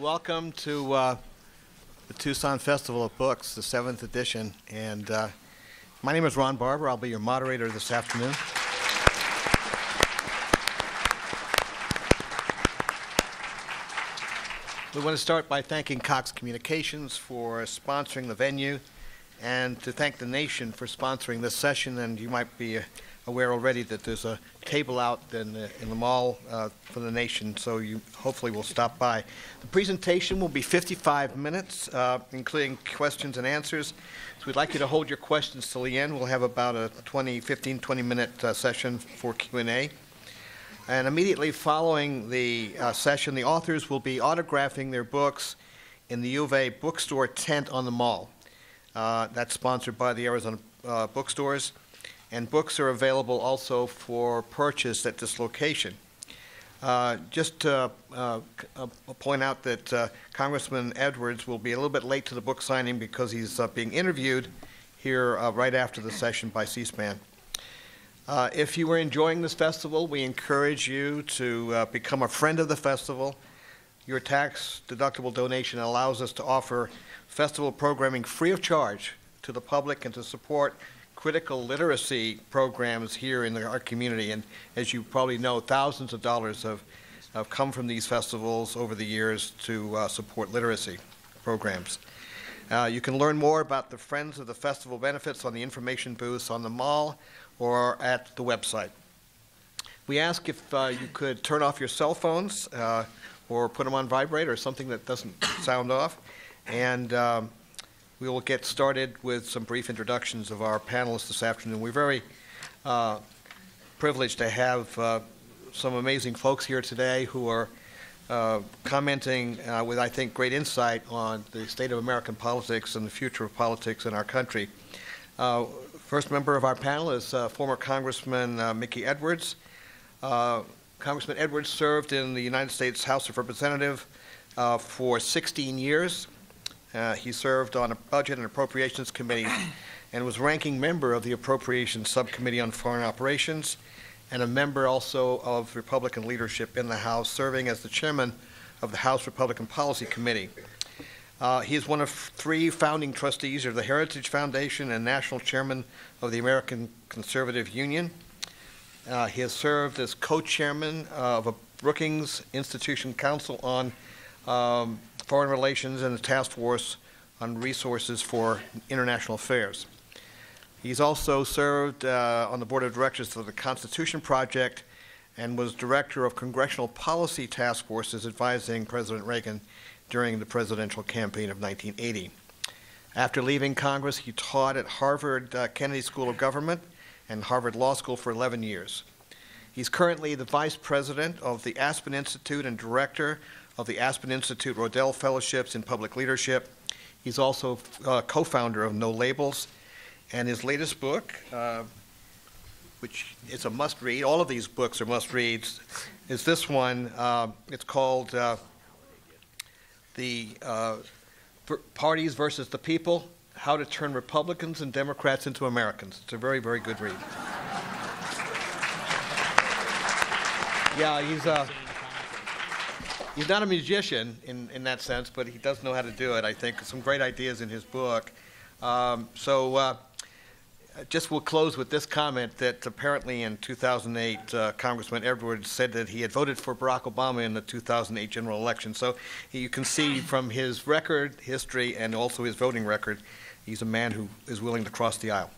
Welcome to the Tucson Festival of Books, the 7th edition. And my name is Ron Barber. I'll be your moderator this afternoon. We want to start by thanking Cox Communications for sponsoring the venue and to thank The Nation for sponsoring this session. And you might be aware already that there's a table out in the mall for The Nation, so you hopefully will stop by. The presentation will be 55 minutes, including questions and answers. So we'd like you to hold your questions till the end. We'll have about a 15-20 minute session for Q&A. And immediately following the session, the authors will be autographing their books in the U of A bookstore tent on the mall. That's sponsored by the Arizona bookstores. And books are available also for purchase at this location. Just to point out that Congressman Edwards will be a little bit late to the book signing because he's being interviewed here right after the session by C-SPAN. If you were enjoying this festival, we encourage you to become a friend of the festival. Your tax-deductible donation allows us to offer festival programming free of charge to the public and to support critical literacy programs here in our community. And as you probably know, thousands of dollars have come from these festivals over the years to support literacy programs. You can learn more about the Friends of the Festival benefits on the information booths on the mall or at the website. We ask if you could turn off your cell phones or put them on vibrate or something that doesn't sound off. And we will get started with some brief introductions of our panelists this afternoon. We're very privileged to have some amazing folks here today who are commenting with, I think, great insight on the state of American politics and the future of politics in our country. First member of our panel is former Congressman Mickey Edwards. Congressman Edwards served in the United States House of Representatives for 16 years. He served on a Budget and Appropriations Committee and was ranking member of the Appropriations Subcommittee on Foreign Operations and a member also of Republican leadership in the House, serving as the chairman of the House Republican Policy Committee. He is one of three founding trustees of the Heritage Foundation and national chairman of the American Conservative Union. He has served as co-chairman of a Brookings Institution Council on Foreign Relations and the Task Force on Resources for International Affairs. He's also served on the board of directors of the Constitution Project and was director of congressional policy task forces advising President Reagan during the presidential campaign of 1980. After leaving Congress, he taught at Harvard Kennedy School of Government and Harvard Law School for 11 years. He's currently the vice president of the Aspen Institute and director of the Aspen Institute Rodell Fellowships in Public Leadership. He's also co-founder of No Labels. And his latest book, which is a must-read, all of these books are must-reads, is this one. It's called The Parties versus the People, How to Turn Republicans and Democrats into Americans. It's a very, very good read. Yeah, he's not a magician in that sense, but he does know how to do it, I think. Some great ideas in his book. Just we'll close with this comment that apparently in 2008, Congressman Edwards said that he had voted for Barack Obama in the 2008 general election. So you can see from his record, history, and also his voting record, he's a man who is willing to cross the aisle.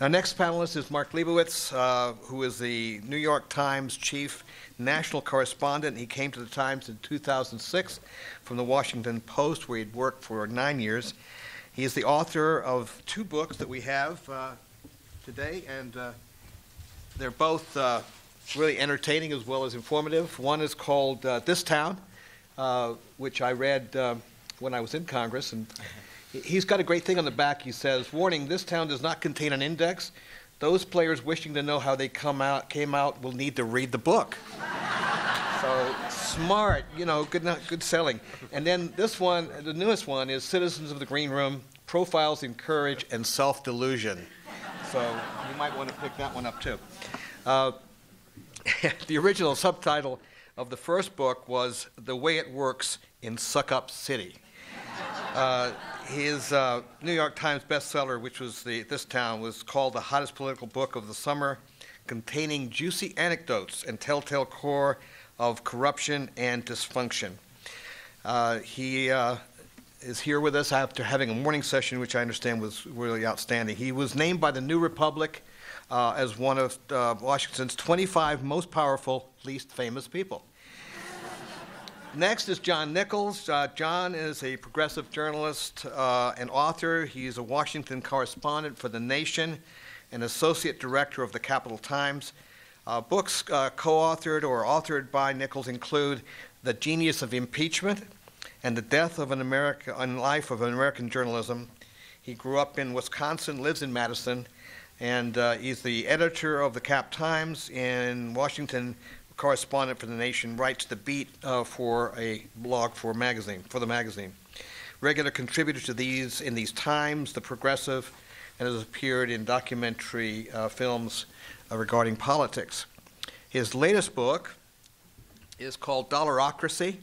Our next panelist is Mark Leibovich, who is the New York Times chief national correspondent. He came to the Times in 2006 from the Washington Post, where he'd worked for 9 years. He is the author of two books that we have today, and they're both really entertaining as well as informative. One is called This Town, which I read when I was in Congress. And he's got a great thing on the back. He says, warning, this town does not contain an index. Those players wishing to know how they came out will need to read the book. So smart, you know, good selling. And then this one, the newest one, is Citizens of the Green Room: Profiles in Courage and Self-Delusion. So you might want to pick that one up too. The original subtitle of the first book was The Way It Works in Suck Up City. His New York Times bestseller, which was This Town, was called the hottest political book of the summer, containing juicy anecdotes and telltale core of corruption and dysfunction. He is here with us after having a morning session, which I understand was really outstanding. He was named by the New Republic as one of Washington's 25 most powerful, least famous people. Next is John Nichols. John is a progressive journalist and author. He's a Washington correspondent for The Nation and associate director of the Capital Times. Books co-authored or authored by Nichols include The Genius of Impeachment and The Death of an American and Life of American Journalism. He grew up in Wisconsin, lives in Madison, and he's the editor of the Cap Times in Washington, correspondent for The Nation, writes the beat for a blog for the magazine. Regular contributor to these Times, The Progressive, and has appeared in documentary films regarding politics. His latest book is called Dollarocracy: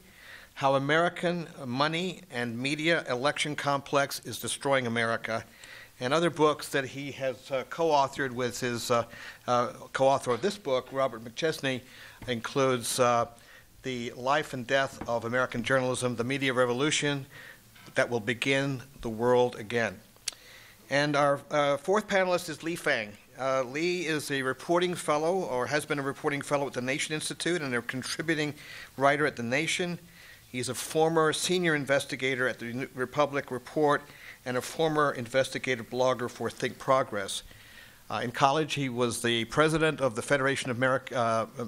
How American Money and Media Election Complex is Destroying America, and other books that he has co-authored with his co-author of this book, Robert McChesney, includes The Life and Death of American Journalism, The Media Revolution That Will Begin the World Again. And our fourth panelist is Lee Fang. Lee is a reporting fellow, or has been a reporting fellow at the Nation Institute, and a contributing writer at The Nation. He's a former senior investigator at the New Republic Report and a former investigative blogger for Think Progress. In college, he was the president of the Federation of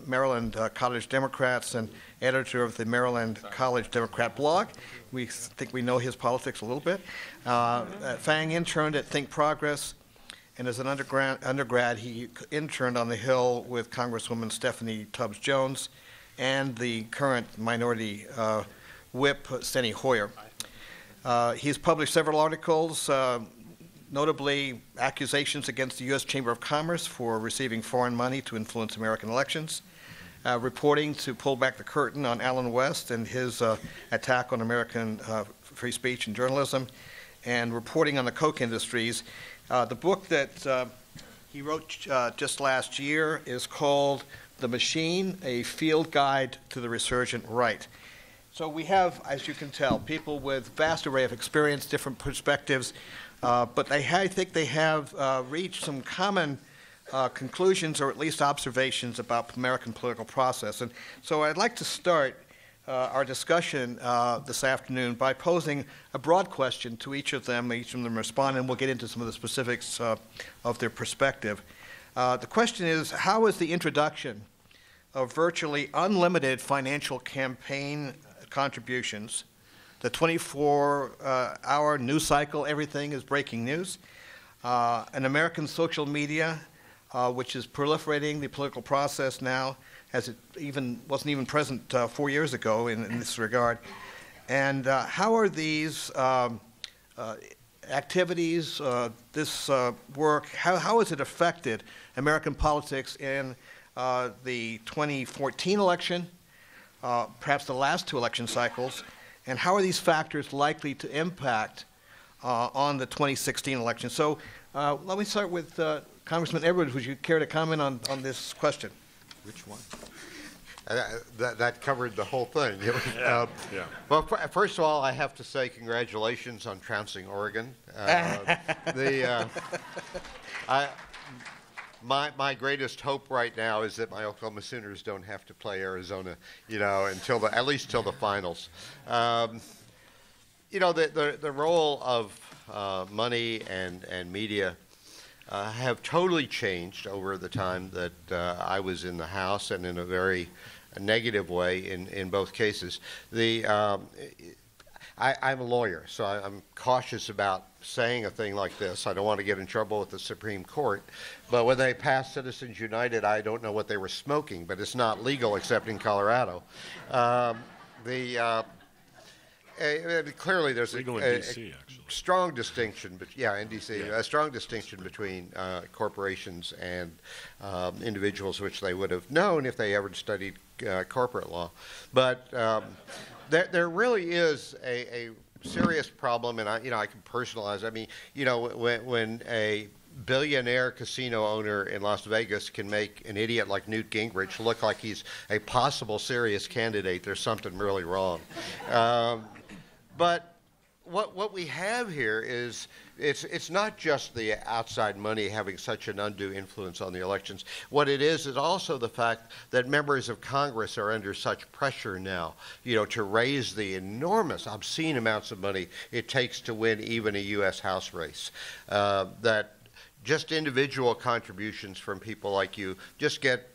Maryland College Democrats and editor of the Maryland College Democrat blog. We think we know his politics a little bit. Fang interned at Think Progress, and as an undergrad, he interned on the Hill with Congresswoman Stephanie Tubbs Jones and the current minority whip, Steny Hoyer. He's published several articles, notably accusations against the U.S. Chamber of Commerce for receiving foreign money to influence American elections, reporting to pull back the curtain on Allen West and his attack on American free speech and journalism, and reporting on the Koch industries. The book that he wrote just last year is called The Machine: A Field Guide to the Resurgent Right. So we have, as you can tell, people with vast array of experience, different perspectives, but I think they have reached some common conclusions, or at least observations, about American political process. And so I'd like to start our discussion this afternoon by posing a broad question to each of them. Each of them respond, and we'll get into some of the specifics of their perspective. The question is, how is the introduction of virtually unlimited financial campaign contributions, the 24-hour news cycle, everything is breaking news, and American social media, which is proliferating the political process now, as it wasn't even present 4 years ago in this regard. And how are these activities, this work, how has it affected American politics in the 2014 election, perhaps the last two election cycles, and how are these factors likely to impact on the 2016 election? So let me start with Congressman Edwards. Would you care to comment on this question? Which one? That covered the whole thing. Yeah. Well, first of all, I have to say congratulations on trouncing Oregon. My greatest hope right now is that my Oklahoma Sooners don't have to play Arizona, you know, until at least till the finals. You know, the role of money and media have totally changed over the time that I was in the House, and in a very negative way in both cases. I'm a lawyer, so I'm cautious about saying a thing like this. I don't want to get in trouble with the Supreme Court. But when they passed Citizens United, I don't know what they were smoking, but it's not legal except in Colorado. clearly there's a strong distinction, but yeah, in D.C., a strong distinction between corporations and individuals, which they would have known if they ever studied corporate law. But there really is a serious problem, and I can personalize. I mean, when a billionaire casino owner in Las Vegas can make an idiot like Newt Gingrich look like he's a possible serious candidate, there's something really wrong. But what we have here is it's not just the outside money having such an undue influence on the elections. What it is also the fact that members of Congress are under such pressure now, to raise the enormous, obscene amounts of money it takes to win even a U.S. House race, that just individual contributions from people like you just get,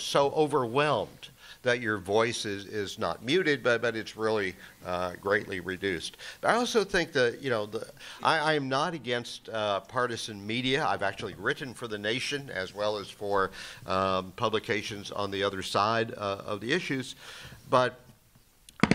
so overwhelmed that your voice is not muted, but it's really greatly reduced. But I also think that, I am not against partisan media. I've actually written for The Nation as well as for publications on the other side of the issues. But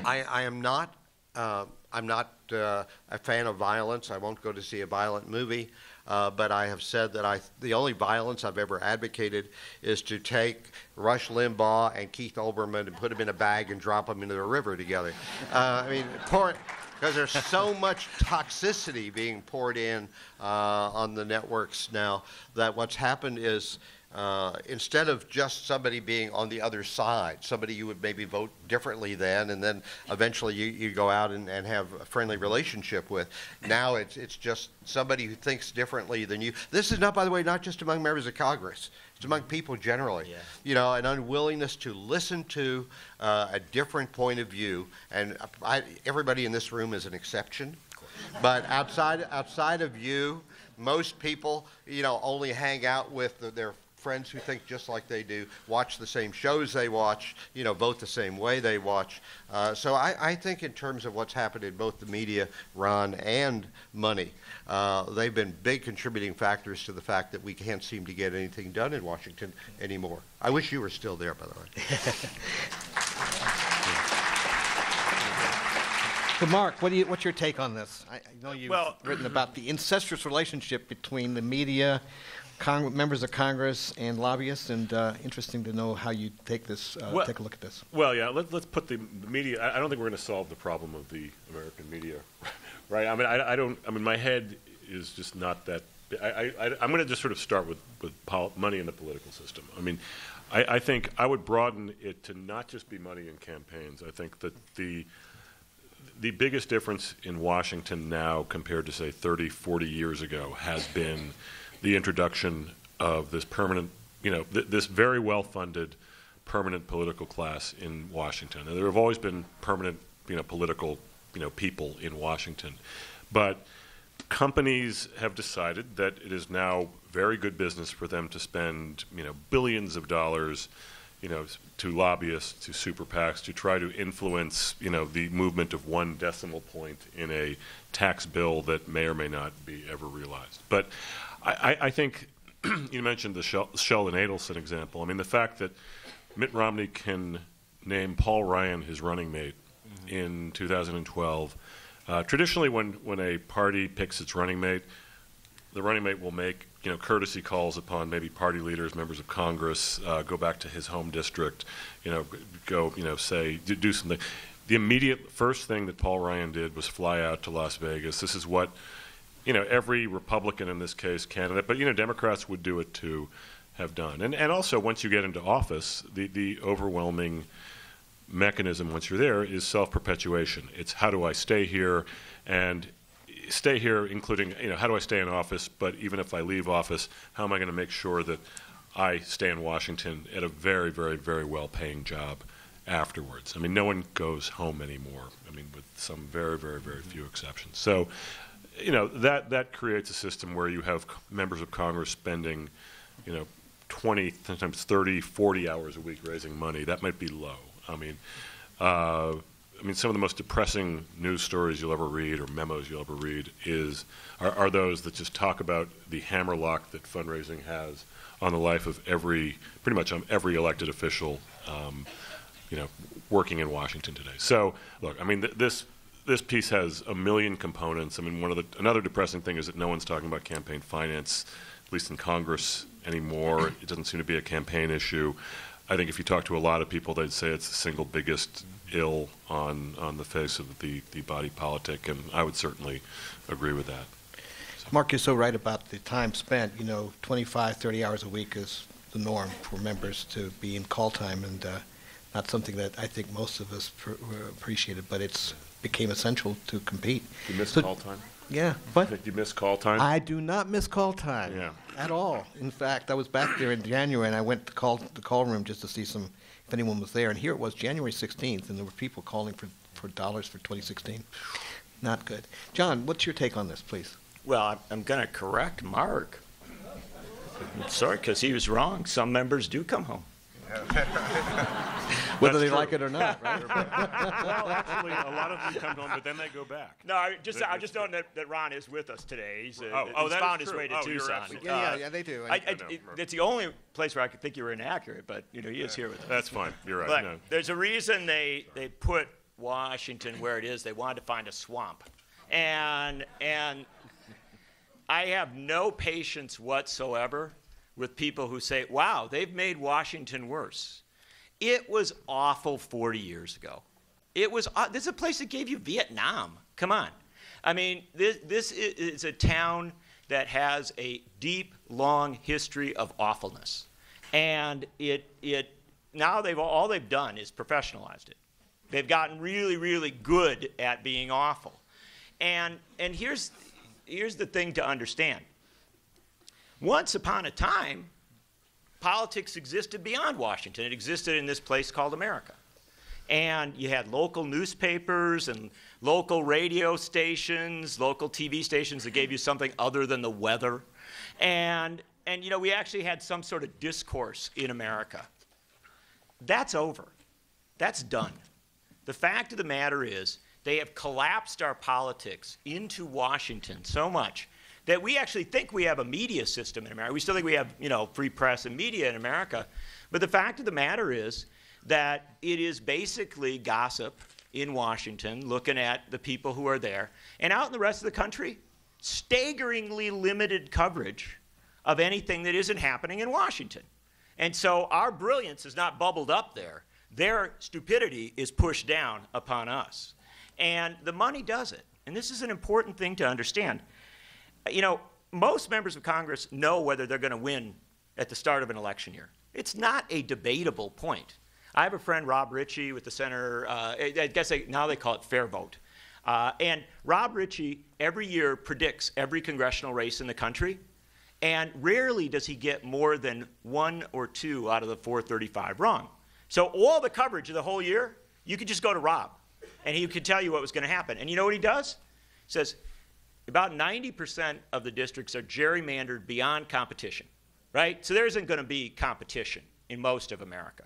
I am not, I'm not a fan of violence. I won't go to see a violent movie. But I have said that the only violence I've ever advocated is to take Rush Limbaugh and Keith Olbermann and put them in a bag and drop them into the river together. Because there's so much toxicity being poured in on the networks now that what's happened is instead of just somebody being on the other side, somebody you would maybe vote differently than, and then eventually you go out and have a friendly relationship with. Now it's just somebody who thinks differently than you. This is not, by the way, not just among members of Congress. It's among people generally. Yeah. An unwillingness to listen to a different point of view. And everybody in this room is an exception. But outside of you, most people, only hang out with their friends who think just like they do, watch the same shows they watch, vote the same way they watch. So I think in terms of what's happened in both the media, Ron, and money, they've been big contributing factors to the fact that we can't seem to get anything done in Washington anymore. I wish you were still there, by the way. So Mark, what's your take on this? I know you've written about the incestuous relationship between the media, members of Congress, and lobbyists, and interesting to know how you take this, take a look at this. Well, yeah, let's put the media. I don't think we're going to solve the problem of the American media, right? I mean, I don't. I mean, my head is just not that. I'm going to just sort of start with money in the political system. I mean, I think I would broaden it to not just be money in campaigns. I think that the biggest difference in Washington now compared to say 30, 40 years ago has been the introduction of this permanent, this very well-funded permanent political class in Washington. And there have always been permanent, political, people in Washington. But companies have decided that it is now very good business for them to spend, billions of dollars, to lobbyists, to super PACs, to try to influence, the movement of one decimal point in a tax bill that may or may not be ever realized. But I think you mentioned the Sheldon Adelson example. I mean, the fact that Mitt Romney can name Paul Ryan his running mate in 2012. Traditionally, when a party picks its running mate, the running mate will make courtesy calls upon maybe party leaders, members of Congress, go back to his home district, go say do something. The immediate first thing that Paul Ryan did was fly out to Las Vegas. This is what every Republican in this case candidate, but Democrats would do it too, have done. And also once you get into office, the overwhelming mechanism once you're there is self-perpetuation. It's how do I stay here, and stay here including, how do I stay in office, but even if I leave office, how am I going to make sure that I stay in Washington at a very, very, very well-paying job afterwards? I mean, no one goes home anymore, I mean, with some very, very, very few exceptions. So, that creates a system where you have members of Congress spending, 20, sometimes 30, 40 hours a week raising money. That might be low. I mean, some of the most depressing news stories you'll ever read or memos you'll ever read are those that just talk about the hammerlock that fundraising has on the life of pretty much every elected official, working in Washington today. So, look, I mean, this. this piece has a million components. I mean, another depressing thing is that no one's talking about campaign finance, at least in Congress anymore. It doesn't seem to be a campaign issue. I think if you talk to a lot of people, they'd say it's the single biggest ill on the face of the body politic, and I would certainly agree with that. So. Mark, you're so right about the time spent. You know, 25, 30 hours a week is the norm for members to be in call time, and not something that I think most of us appreciated, but it's became essential to compete. You missed call time? Yeah. Did you miss call time? I do not miss call time at all. In fact, I was back there in January, and I went to the call room just to see if anyone was there. And here it was January 16th, and there were people calling for dollars for 2016. Not good. John, what's your take on this, please? Well, I'm going to correct Mark. I'm sorry, because he was wrong. Some members do come home. Whether they like it or not, right? Well, actually, a lot of them come home, but then they go back. No, I just know that Ron is with us today. He's found his way to Tucson. Yeah, they do. It's the only place where I could think you were inaccurate, but you know, he is here with us. That's fine. You're right. But there's a reason they put Washington where it is. They wanted to find a swamp, and I have no patience whatsoever with people who say, wow, they've made Washington worse. It was awful 40 years ago. This is a place that gave you Vietnam. Come on. I mean, this is a town that has a deep, long history of awfulness. And now all they've done is professionalized it. They've gotten really, really good at being awful. And here's the thing to understand. Once upon a time, politics existed beyond Washington. It existed in this place called America. And you had local newspapers and local radio stations, local TV stations that gave you something other than the weather. And you know, we actually had some sort of discourse in America. That's over. That's done. The fact of the matter is they have collapsed our politics into Washington so much that we actually think we have a media system in America. We still think we have, you know, free press and media in America. But the fact of the matter is that it is basically gossip in Washington, looking at the people who are there. And out in the rest of the country, staggeringly limited coverage of anything that isn't happening in Washington. And so our brilliance is not bubbled up there. Their stupidity is pushed down upon us. And the money does it. And this is an important thing to understand. You know, most members of Congress know whether they're going to win at the start of an election year. It's not a debatable point. I have a friend, Rob Ritchie, with the Center, I guess now they call it Fair Vote. And Rob Ritchie every year predicts every congressional race in the country, and rarely does he get more than one or two out of the 435 wrong. So all the coverage of the whole year, you could just go to Rob, and he could tell you what was going to happen. And you know what he does? He says, about 90% of the districts are gerrymandered beyond competition, right? So there isn't going to be competition in most of America.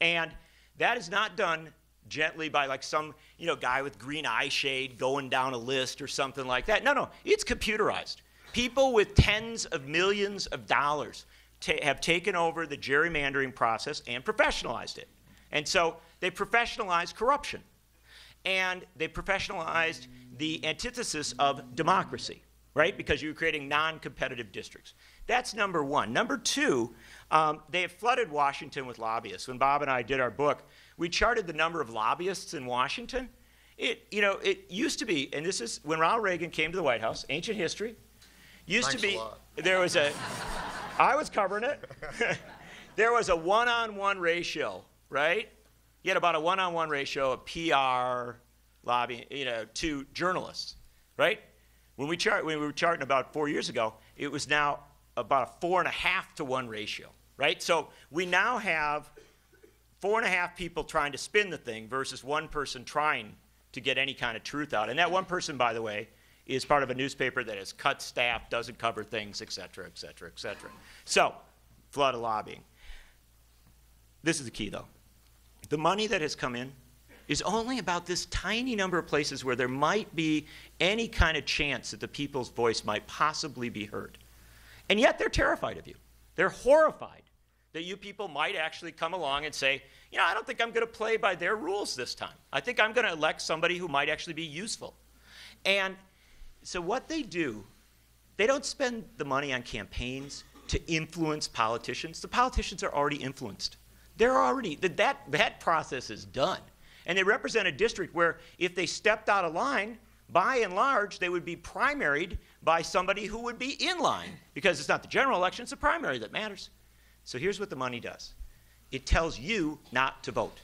And that is not done gently by like some, you know, guy with green eye shade going down a list or something like that. No, it's computerized. People with tens of millions of dollars have taken over the gerrymandering process and professionalized it. And so they professionalized corruption. And they professionalized the antithesis of democracy, right? Because you're creating non-competitive districts. That's number one. Number two, they have flooded Washington with lobbyists. When Bob and I did our book, we charted the number of lobbyists in Washington. It used to be, and this is when Ronald Reagan came to the White House, ancient history, used to be, there was a, I was covering it, there was a one-on-one ratio, right? You had about a one-on-one ratio of PR, lobbying, you know, to journalists, right? When we were charting about 4 years ago, it was now about a 4.5 to 1 ratio, right? So we now have 4.5 people trying to spin the thing versus one person trying to get any kind of truth out. And that one person, by the way, is part of a newspaper that has cut staff, doesn't cover things, et cetera, et cetera, et cetera. So, flood of lobbying. This is the key, though. The money that has come in is only about this tiny number of places where there might be any kind of chance that the people's voice might possibly be heard. And yet they're terrified of you. They're horrified that you people might actually come along and say, you know, I don't think I'm going to play by their rules this time. I think I'm going to elect somebody who might actually be useful. And so what they do, they don't spend the money on campaigns to influence politicians. The politicians are already influenced. They're already, that process is done. And they represent a district where if they stepped out of line, by and large, they would be primaried by somebody who would be in line, because it's not the general election, it's the primary that matters. So here's what the money does. It tells you not to vote.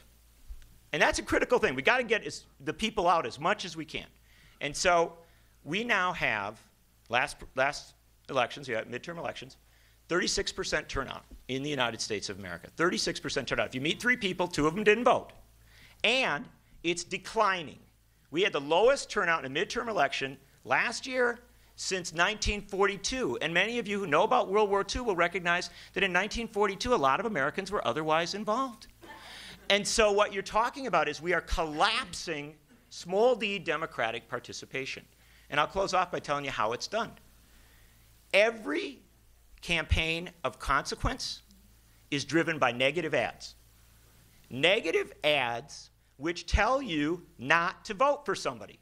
And that's a critical thing. We've got to get the people out as much as we can. And so we now have, last elections, we had midterm elections, 36% turnout in the United States of America, 36% turnout. If you meet three people, two of them didn't vote. And it's declining. We had the lowest turnout in a midterm election last year since 1942. And many of you who know about World War II will recognize that in 1942, a lot of Americans were otherwise involved. And so what you're talking about is we are collapsing small d democratic participation. And I'll close off by telling you how it's done. Every campaign of consequence is driven by negative ads. Negative ads which tell you not to vote for somebody.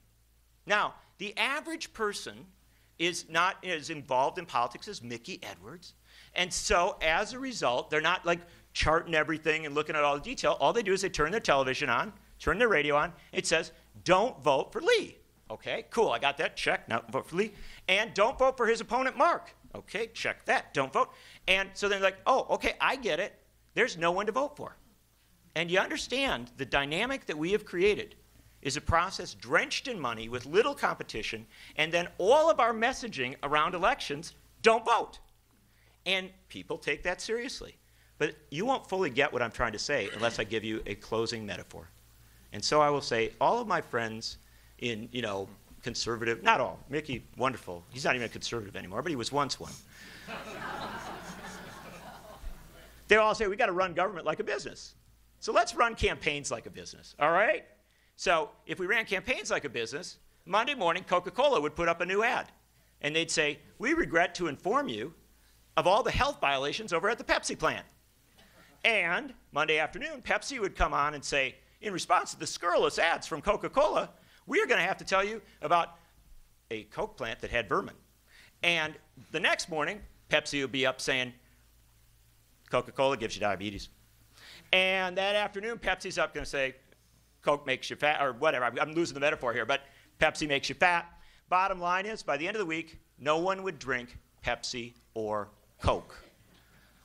Now, the average person is not as involved in politics as Mickey Edwards. And so as a result, they're not like charting everything and looking at all the detail. All they do is they turn their television on, turn their radio on. It says, don't vote for Lee. Okay, cool, I got that, check, not vote for Lee. And don't vote for his opponent, Mark. Okay, check that, don't vote. And so they're like, oh, okay, I get it. There's no one to vote for. And you understand the dynamic that we have created is a process drenched in money with little competition, and then all of our messaging around elections, don't vote. And people take that seriously. But you won't fully get what I'm trying to say unless I give you a closing metaphor. And so I will say, all of my friends in, you know, conservative, not all, Mickey, wonderful. He's not even a conservative anymore, but he was once one. They all say, we got to run government like a business. So let's run campaigns like a business, all right? So if we ran campaigns like a business, Monday morning, Coca-Cola would put up a new ad. And they'd say, we regret to inform you of all the health violations over at the Pepsi plant. And Monday afternoon, Pepsi would come on and say, in response to the scurrilous ads from Coca-Cola, we are going to have to tell you about a Coke plant that had vermin. And the next morning, Pepsi would be up saying, Coca-Cola gives you diabetes. And that afternoon, Pepsi's up going to say, Coke makes you fat, or whatever. I'm losing the metaphor here, but Pepsi makes you fat. Bottom line is, by the end of the week, no one would drink Pepsi or Coke.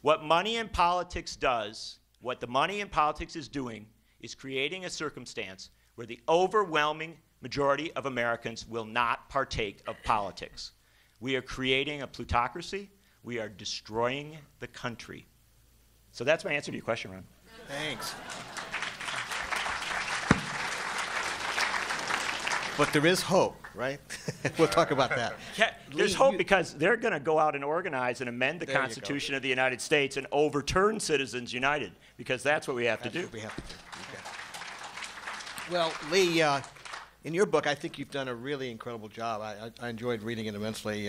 What money in politics does, what the money in politics is doing, is creating a circumstance where the overwhelming majority of Americans will not partake of politics. We are creating a plutocracy. We are destroying the country. So that's my answer to your question, Ron. Thanks. But there is hope, right? We'll talk about that. Yeah, there's hope because they're going to go out and organize and amend the Constitution of the United States and overturn Citizens United, because that's what we have to do. What we have to do. Okay. Well, Lee, in your book, I think you've done a really incredible job. I enjoyed reading it immensely,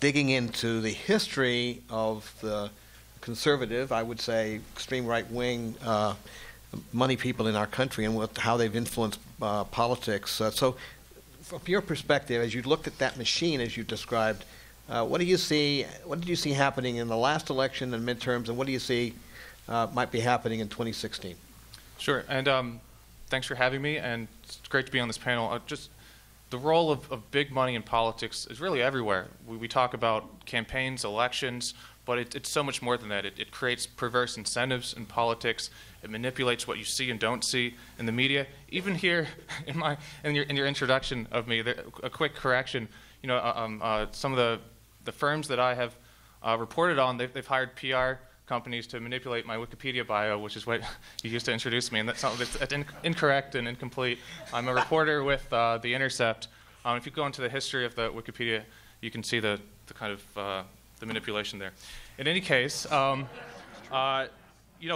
digging into the history of the conservative, I would say, extreme right-wing money people in our country and how they've influenced politics. So from your perspective, as you looked at that machine as you described, what did you see happening in the last election and midterms, and what do you see might be happening in 2016? Sure, and thanks for having me, and it's great to be on this panel. Just the role of big money in politics is really everywhere. We talk about campaigns, elections, but it's so much more than that. It creates perverse incentives in politics. It manipulates what you see and don't see in the media. Even here, in your introduction of me, a quick correction. You know, some of the firms that I have reported on, they've hired PR companies to manipulate my Wikipedia bio, which is what you used to introduce me. And that's incorrect and incomplete. I'm a reporter with The Intercept. If you go into the history of the Wikipedia, you can see the kind of the manipulation there. In any case, you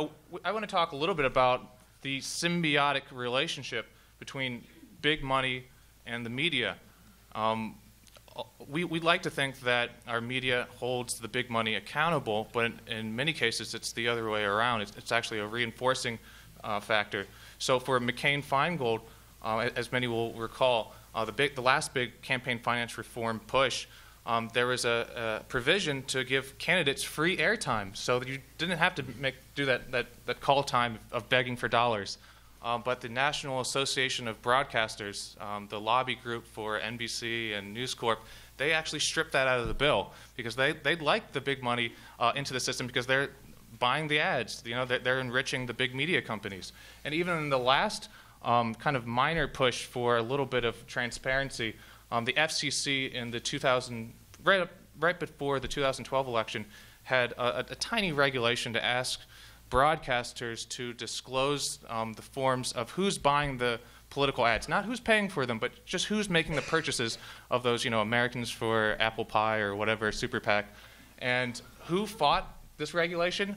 know, I want to talk a little bit about the symbiotic relationship between big money and the media. we like to think that our media holds the big money accountable, but in many cases it's the other way around. It's actually a reinforcing factor. So for McCain-Feingold, as many will recall, the last big campaign finance reform push, there was a provision to give candidates free airtime, so that you didn't have to do that call time of begging for dollars. But the National Association of Broadcasters, the lobby group for NBC and News Corp, they actually stripped that out of the bill because they like the big money into the system because they're buying the ads. You know, they're enriching the big media companies. And even in the last kind of minor push for a little bit of transparency, the FCC in the right before the 2012 election had a tiny regulation to ask broadcasters to disclose the forms of who's buying the political ads, not who's paying for them, but just who's making the purchases of those, you know, Americans for Apple Pie or whatever super PAC. And who fought this regulation?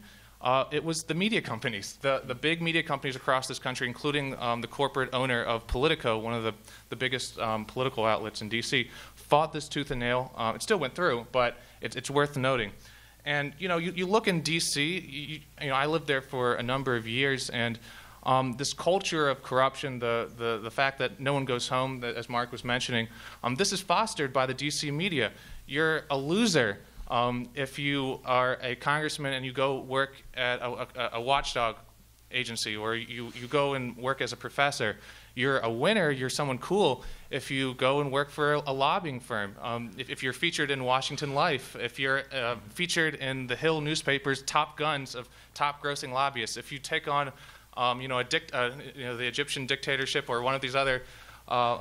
It was the media companies, the big media companies across this country, including the corporate owner of Politico, one of the biggest political outlets in DC, fought this tooth and nail. It still went through, but it's worth noting. And you know, you look in D.C. You know, I lived there for a number of years, and this culture of corruption, the fact that no one goes home, as Mark was mentioning, this is fostered by the D.C. media. You're a loser if you are a congressman and you go work at a watchdog agency, or you go and work as a professor. You're a winner, you're someone cool if you go and work for a lobbying firm, if you're featured in Washington Life, if you're featured in the Hill newspaper's top guns of top grossing lobbyists, if you take on you know, the Egyptian dictatorship or one of these other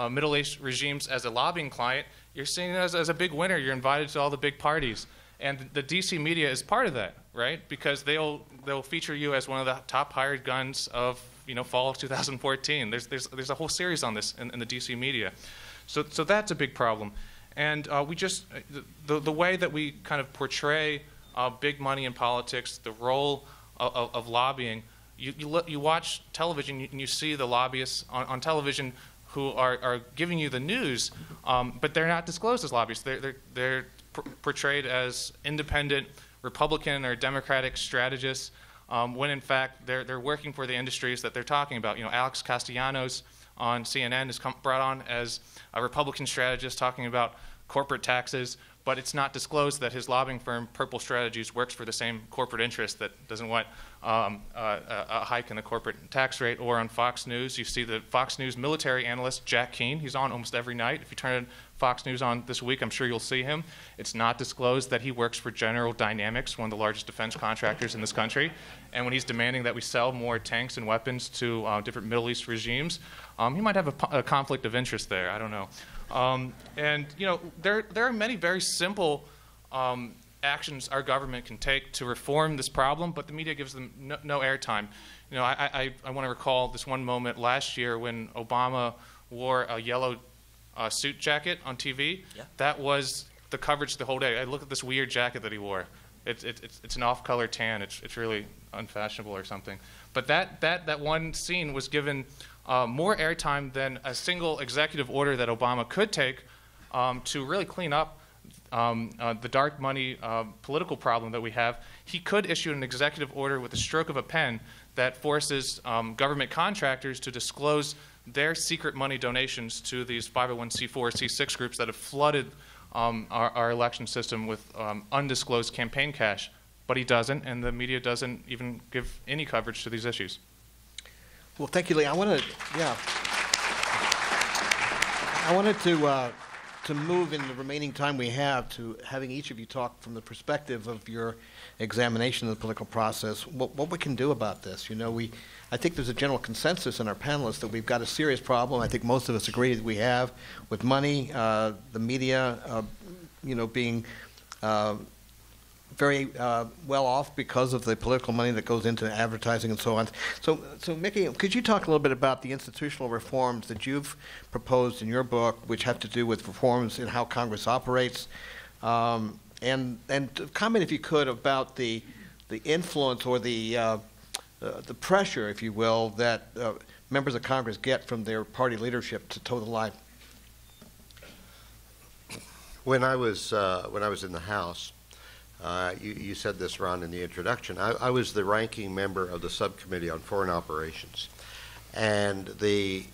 Middle East regimes as a lobbying client, you're seen as a big winner, you're invited to all the big parties. And the DC media is part of that, right? Because they'll feature you as one of the top hired guns of, you know, fall of 2014. There's a whole series on this in the DC media. So that's a big problem. And we just, the way that we kind of portray big money in politics, the role of lobbying, you watch television and you see the lobbyists on television who are giving you the news, but they're not disclosed as lobbyists. They're portrayed as independent Republican or Democratic strategists, when in fact they're working for the industries that they're talking about. You know, Alex Castellanos on CNN is brought on as a Republican strategist talking about corporate taxes, but it's not disclosed that his lobbying firm, Purple Strategies, works for the same corporate interest that doesn't want a hike in the corporate tax rate. Or on Fox News, you see the Fox News military analyst, Jack Keane. He's on almost every night. If you turn Fox News on this week, I'm sure you'll see him. It's not disclosed that he works for General Dynamics, one of the largest defense contractors in this country. And when he's demanding that we sell more tanks and weapons to different Middle East regimes, he might have a conflict of interest there. I don't know. And you know, there are many very simple actions our government can take to reform this problem, but the media gives them no airtime. You know, I want to recall this one moment last year when Obama wore a yellow suit jacket on TV. Yeah. That was the coverage the whole day. I look at this weird jacket that he wore. It's an off-color tan. It's really unfashionable or something. But that one scene was given more airtime than a single executive order that Obama could take to really clean up the dark money political problem that we have. He could issue an executive order with a stroke of a pen that forces government contractors to disclose their secret money donations to these 501c4, c6 groups that have flooded our election system with undisclosed campaign cash. But he doesn't, and the media doesn't even give any coverage to these issues. Well, thank you, Lee. I wanted to move in the remaining time we have to having each of you talk from the perspective of your examination of the political process, what we can do about this. You know, I think there's a general consensus in our panelists that we've got a serious problem. I think most of us agree that we have with money, the media, you know, being very well off because of the political money that goes into advertising and so on. So Mickey, could you talk a little bit about the institutional reforms that you've proposed in your book, which have to do with reforms in how Congress operates, and comment, if you could, about the influence or the pressure, if you will, that members of Congress get from their party leadership to toe the line. When I was in the House, you said this, Ron, in the introduction. I was the ranking member of the Subcommittee on Foreign Operations, and the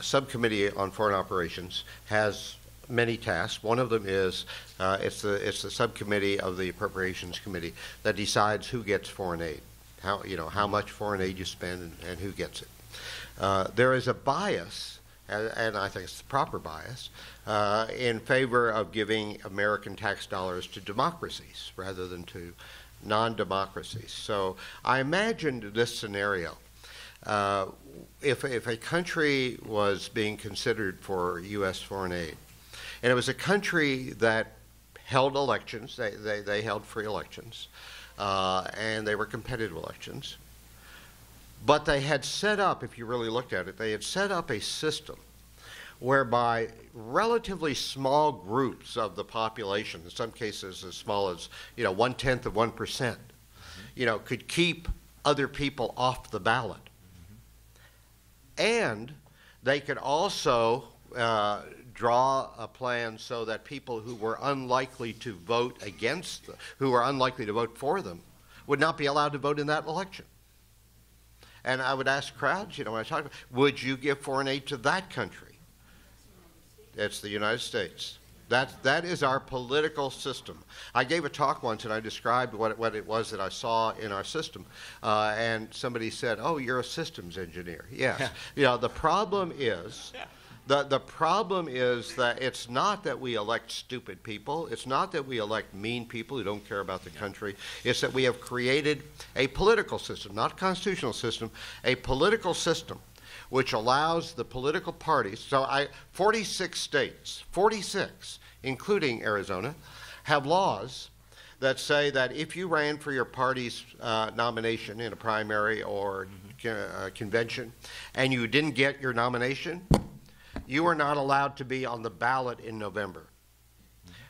Subcommittee on Foreign Operations has many tasks. One of them is it's the subcommittee of the Appropriations Committee that decides who gets foreign aid, how much foreign aid you spend, and who gets it. There is a bias, and I think it's the proper bias, in favor of giving American tax dollars to democracies rather than to non-democracies. So I imagined this scenario. If a country was being considered for U.S. foreign aid, and it was a country that held elections, they held free elections, and they were competitive elections, but they had set up, if you really looked at it, they had set up a system whereby relatively small groups of the population, in some cases as small as 1/10 of 1%, could keep other people off the ballot. And they could also draw a plan so that people who were unlikely to vote against them, who were unlikely to vote for them, would not be allowed to vote in that election. And I would ask crowds, when I talk about, would you give foreign aid to that country? It's the United States. That is our political system. I gave a talk once and I described what it was that I saw in our system, and somebody said, "Oh, you're a systems engineer." Yes. Yeah. The problem is, the problem is that it's not that we elect stupid people. It's not that we elect mean people who don't care about the country. It's that we have created a political system, not a constitutional system, a political system which allows the political parties, so 46 states, 46, including Arizona, have laws that say that if you ran for your party's nomination in a primary or convention, and you didn't get your nomination, you are not allowed to be on the ballot in November.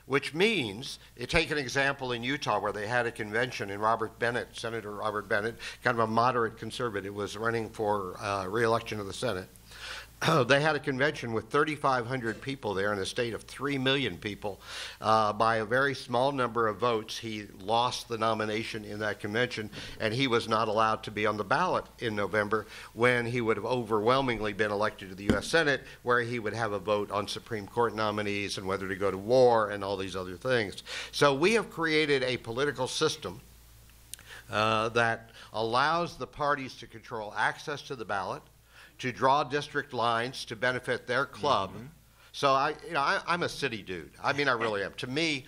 Which means, take an example in Utah where they had a convention and Robert Bennett, Senator Robert Bennett, kind of a moderate conservative, was running for re-election of the Senate. They had a convention with 3,500 people there in a state of 3 million people. By a very small number of votes, he lost the nomination in that convention, and he was not allowed to be on the ballot in November when he would have overwhelmingly been elected to the U.S. Senate, where he would have a vote on Supreme Court nominees and whether to go to war and all these other things. So we have created a political system that allows the parties to control access to the ballot, to draw district lines to benefit their club. So I'm a city dude. I mean, I really am. To me,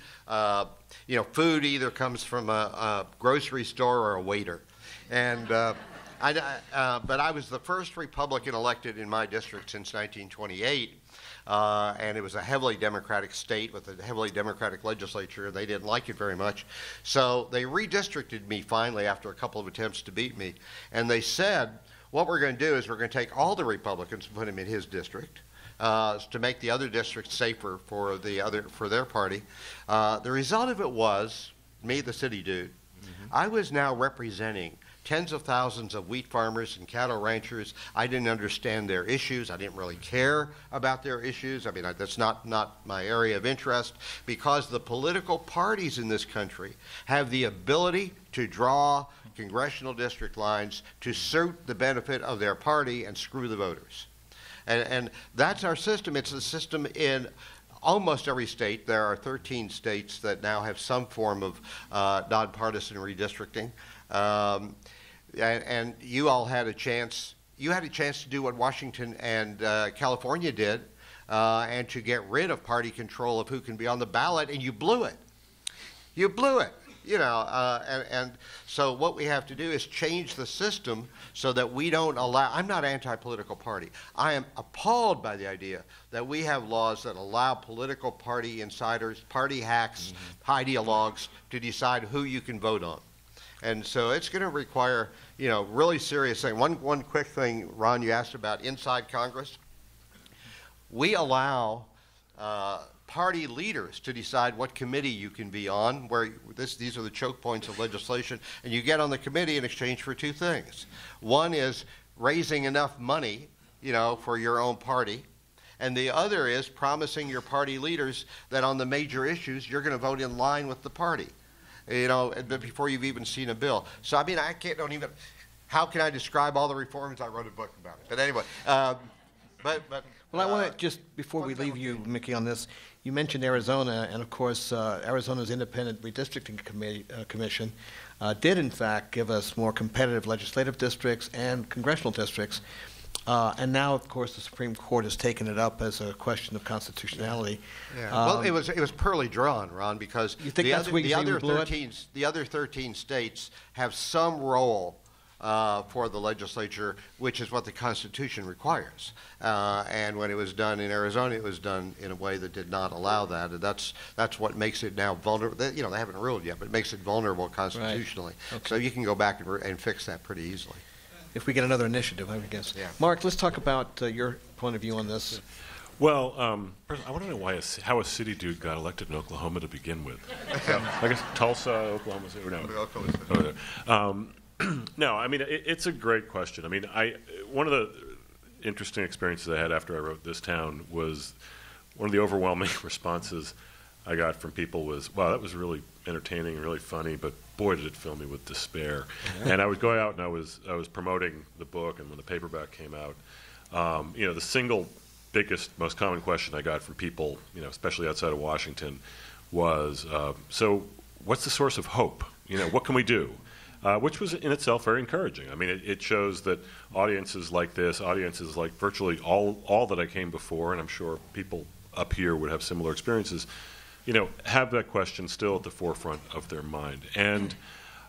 food either comes from a grocery store or a waiter. And but I was the first Republican elected in my district since 1928. And it was a heavily Democratic state with a heavily Democratic legislature. They didn't like it very much. So they redistricted me finally after a couple of attempts to beat me. And they said, what we're going to do is we're going to take all the Republicans and put them in his district to make the other districts safer for their party. The result of it was, me, the city dude, I was now representing tens of thousands of wheat farmers and cattle ranchers. I didn't understand their issues. I didn't really care about their issues. I mean, that's not my area of interest, because the political parties in this country have the ability to draw congressional district lines to suit the benefit of their party and screw the voters. And that's our system. It's a system in almost every state. There are 13 states that now have some form of nonpartisan redistricting. And you all had a chance. You had a chance to do what Washington and California did, and to get rid of party control of who can be on the ballot, and you blew it. You blew it. And so what we have to do is change the system so that we don't allow. I'm not anti-political party. I am appalled by the idea that we have laws that allow political party insiders, party hacks, ideologues to decide who you can vote on. And so it's going to require, really serious thing. One quick thing, Ron, you asked about inside Congress. We allow party leaders to decide what committee you can be on, where these are the choke points of legislation, and you get on the committee in exchange for two things. One is raising enough money, for your own party, and the other is promising your party leaders that on the major issues you're going to vote in line with the party, you know, before you've even seen a bill. So I mean, I can't, don't even, how can I describe all the reforms? I wrote a book about it. But anyway, well, I want to just, before we leave you, Mickey, on this, you mentioned Arizona, and of course, Arizona's Independent Redistricting Commission did, in fact, give us more competitive legislative districts and congressional districts. And now, of course, the Supreme Court has taken it up as a question of constitutionality. Yeah. Well, it was poorly drawn, Ron, because the other 13 states have some role for the legislature, which is what the Constitution requires. And when it was done in Arizona, it was done in a way that did not allow that. And that's what makes it now vulnerable. They, you know, they haven't ruled yet, but it makes it vulnerable constitutionally. Right. Okay. So you can go back and fix that pretty easily. If we get another initiative, I would guess. Yeah. Mark, let's talk about your point of view on this. Well, first, I want to know why how a city dude got elected in Oklahoma to begin with. I guess Tulsa, Oklahoma City. No, Oklahoma City. Over there. No, I mean, it's a great question. I mean, one of the interesting experiences I had after I wrote This Town was one of the overwhelming responses I got from people was, wow, that was really entertaining, really funny, but boy, did it fill me with despair. Yeah. And I was going out and I was promoting the book, and when the paperback came out, you know, the single biggest, most common question I got from people, you know, especially outside of Washington, was, so what's the source of hope? You know, what can we do? Which was in itself very encouraging. I mean, it shows that audiences like this, audiences like virtually all that I came before, and I'm sure people up here would have similar experiences, you know, have that question still at the forefront of their mind. And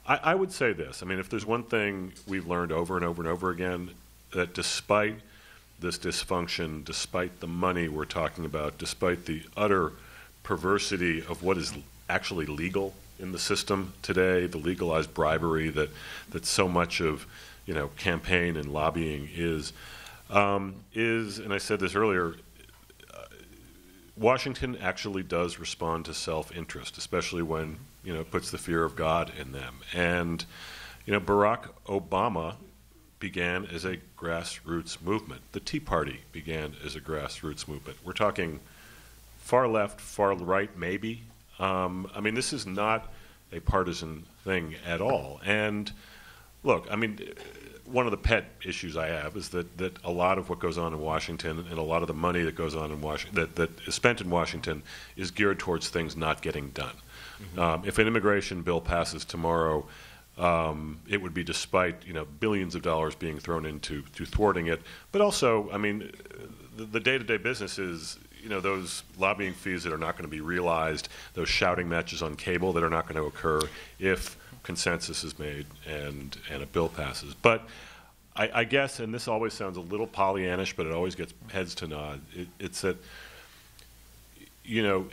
I would say this. I mean, if there's one thing we've learned over and over and over again, that despite this dysfunction, despite the money we're talking about, despite the utter perversity of what is actually legal in the system today, the legalized bribery that so much of, you know, campaign and lobbying is, and I said this earlier, Washington actually does respond to self-interest, especially when, you know, it puts the fear of God in them. And, you know, Barack Obama began as a grassroots movement. The Tea Party began as a grassroots movement. We're talking far left, far right, maybe. I mean, this is not a partisan thing at all. And look, I mean, one of the pet issues I have is that a lot of what goes on in Washington and a lot of the money that goes on in Washington, that is spent in Washington, is geared towards things not getting done. Mm-hmm. If an immigration bill passes tomorrow, it would be despite, you know, billions of dollars being thrown into thwarting it. But also, I mean, the day-to-day business is, you know, those lobbying fees that are not going to be realized, those shouting matches on cable that are not going to occur if consensus is made and a bill passes. But I guess, and this always sounds a little Pollyannish, but it always gets heads to nod, it's that, you know,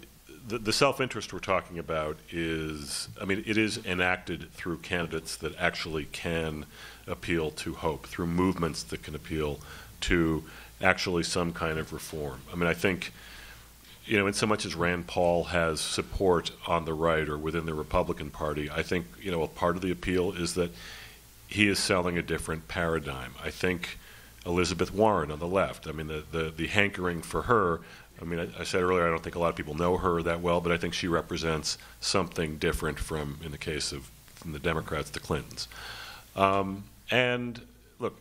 the self-interest we're talking about is, I mean, it is enacted through candidates that actually can appeal to hope, through movements that can appeal to actually some kind of reform. I mean, I think, you know, in so much as Rand Paul has support on the right or within the Republican Party, I think, you know, a part of the appeal is that he is selling a different paradigm. I think Elizabeth Warren on the left, I mean, the hankering for her, I mean, I said earlier, I don't think a lot of people know her that well, but I think she represents something different from, in the case of from the Democrats, the Clintons. And look,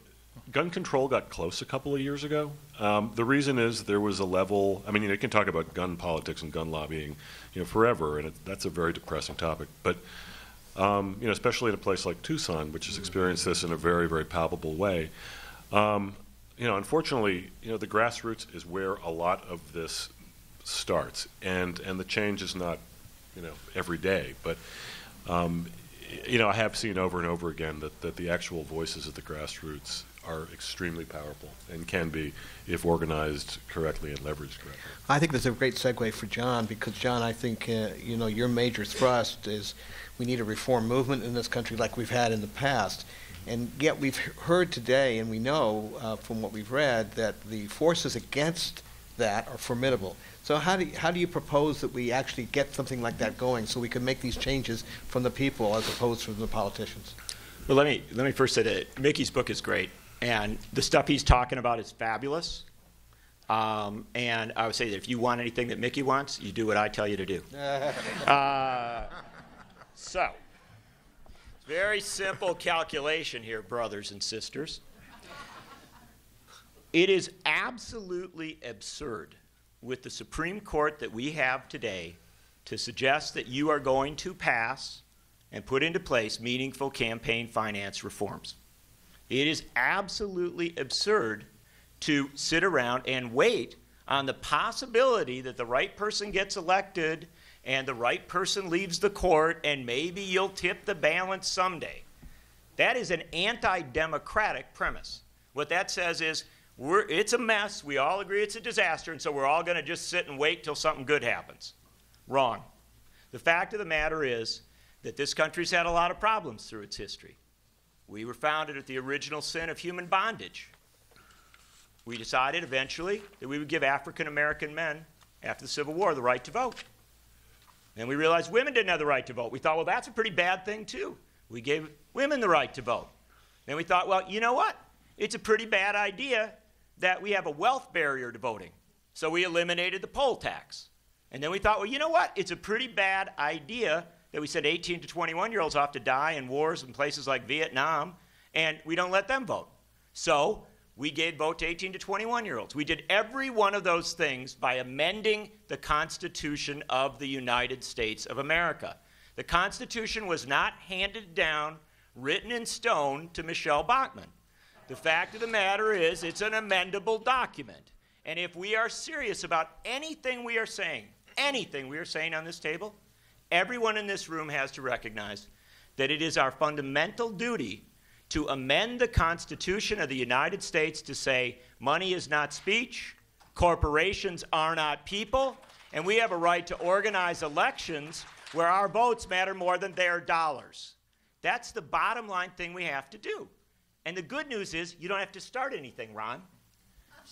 gun control got close a couple of years ago. The reason is there was a level, I mean, you know, you can talk about gun politics and gun lobbying, you know, forever, and that's a very depressing topic. But, you know, especially in a place like Tucson, which has experienced this in a very, very palpable way, you know, unfortunately, you know, the grassroots is where a lot of this starts, and the change is not, you know, every day, but, you know, I have seen over and over again that the actual voices at the grassroots are extremely powerful and can be if organized correctly and leveraged correctly. I think that's a great segue for John, because John, I think you know, your major thrust is we need a reform movement in this country like we've had in the past. And yet we've heard today, and we know from what we've read, that the forces against that are formidable. So how do you propose that we actually get something like that going so we can make these changes from the people as opposed to the politicians? Well, let me first say that Mickey's book is great. And the stuff he's talking about is fabulous. And I would say that if you want anything that Mickey wants, you do what I tell you to do. So, very simple calculation here, brothers and sisters. It is absolutely absurd with the Supreme Court that we have today to suggest that you are going to pass and put into place meaningful campaign finance reforms. It is absolutely absurd to sit around and wait on the possibility that the right person gets elected and the right person leaves the court and maybe you'll tip the balance someday. That is an anti-democratic premise. What that says is, it's a mess, we all agree it's a disaster, and so we're all gonna just sit and wait till something good happens. Wrong. The fact of the matter is that this country's had a lot of problems through its history. We were founded at the original sin of human bondage. We decided eventually that we would give African American men, after the Civil War, the right to vote. Then we realized women didn't have the right to vote. We thought, well, that's a pretty bad thing too. We gave women the right to vote. Then we thought, well, you know what? It's a pretty bad idea that we have a wealth barrier to voting. So we eliminated the poll tax. And then we thought, well, you know what? It's a pretty bad idea that we send 18 to 21-year-olds off to die in wars in places like Vietnam, and we don't let them vote. So we gave vote to 18 to 21-year-olds. We did every one of those things by amending the Constitution of the United States of America. The Constitution was not handed down, written in stone, to Michelle Bachmann. The fact of the matter is it's an amendable document. And if we are serious about anything we are saying on this table, everyone in this room has to recognize that it is our fundamental duty to amend the Constitution of the United States to say money is not speech, corporations are not people, and we have a right to organize elections where our votes matter more than their dollars. That's the bottom line thing we have to do. And the good news is you don't have to start anything, Ron.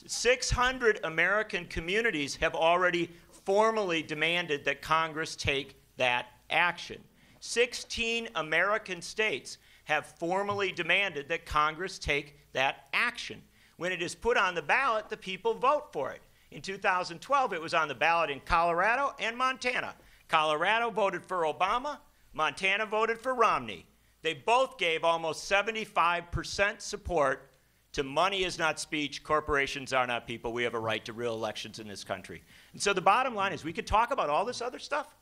600 American communities have already formally demanded that Congress take that action. 16 American states have formally demanded that Congress take that action. When it is put on the ballot, the people vote for it. In 2012, it was on the ballot in Colorado and Montana. Colorado voted for Obama. Montana voted for Romney. They both gave almost 75% support to money is not speech, corporations are not people, we have a right to real elections in this country. And so the bottom line is we could talk about all this other stuff,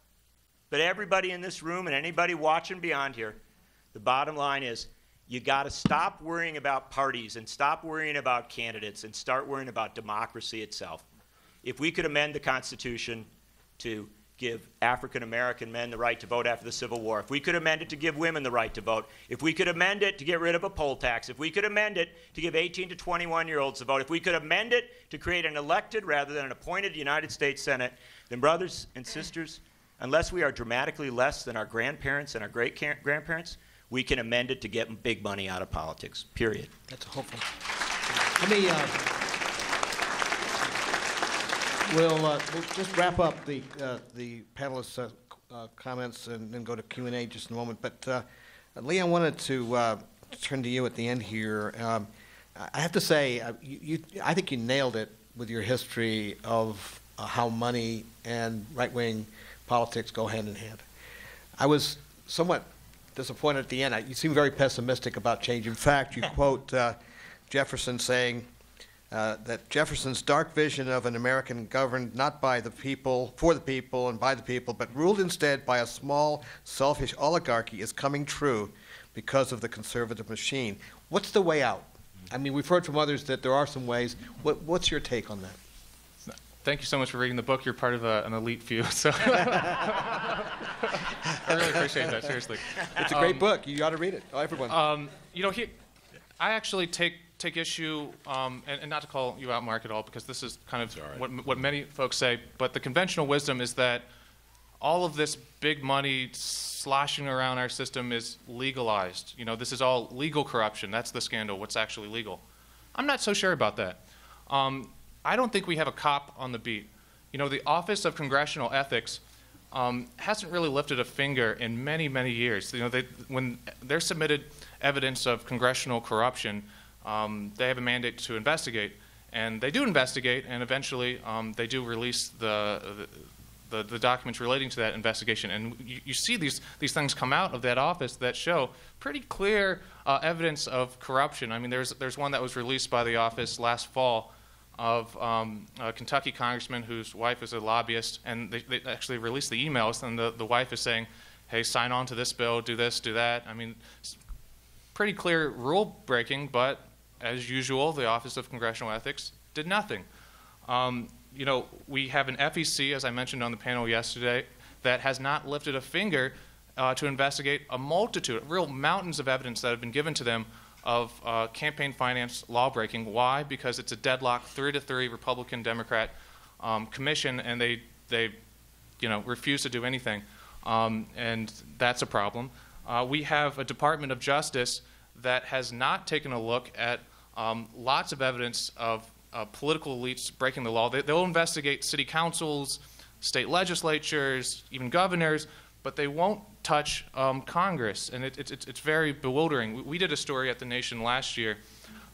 but everybody in this room and anybody watching beyond here, the bottom line is you gotta stop worrying about parties and stop worrying about candidates and start worrying about democracy itself. If we could amend the Constitution to give African American men the right to vote after the Civil War, if we could amend it to give women the right to vote, if we could amend it to get rid of a poll tax, if we could amend it to give 18 to 21-year-olds the vote, if we could amend it to create an elected rather than an appointed United States Senate, then brothers and sisters, unless we are dramatically less than our grandparents and our great-grandparents, we can amend it to get big money out of politics, period. That's hopeful. Let me, we'll just wrap up the panelists' comments and then go to Q&A just in a moment. But Leon, wanted to turn to you at the end here. I have to say, I think you nailed it with your history of how money and right-wing politics go hand in hand. I was somewhat disappointed at the end. You seem very pessimistic about change. In fact, you quote Jefferson saying, that Jefferson's dark vision of an American governed not by the people, for the people, and by the people, but ruled instead by a small, selfish oligarchy is coming true because of the conservative machine. What's the way out? I mean, we've heard from others that there are some ways. What's your take on that? Thank you so much for reading the book. You're part of an elite few, so I really appreciate that, seriously. It's a great book. You ought to read it. Oh, everyone. You know, I actually take issue, and not to call you out, Mark, at all, because this is kind of what many folks say, but the conventional wisdom is that all of this big money sloshing around our system is legalized. You know, this is all legal corruption. That's the scandal, what's actually legal. I'm not so sure about that. I don't think we have a cop on the beat. You know, the Office of Congressional Ethics hasn't really lifted a finger in many, many years. You know, when they're submitted evidence of congressional corruption, they have a mandate to investigate, And they do investigate, and eventually they do release the documents relating to that investigation. And you see these things come out of that office that show pretty clear evidence of corruption. I mean, there's one that was released by the office last fall of a Kentucky congressman whose wife is a lobbyist, and they actually released the emails, and the wife is saying, hey, sign on to this bill, do this, do that. I mean, it's pretty clear rule breaking, but as usual, the Office of Congressional Ethics did nothing. You know, we have an FEC, as I mentioned on the panel yesterday, that has not lifted a finger to investigate a multitude, real mountains of evidence that have been given to them of campaign finance lawbreaking. Why? Because it's a deadlock, 3-3 Republican-Democrat commission, and they you know, refuse to do anything, and that's a problem. We have a Department of Justice that has not taken a look at lots of evidence of political elites breaking the law. They'll investigate city councils, state legislatures, even governors, but they won't touch Congress. And it's very bewildering. We did a story at The Nation last year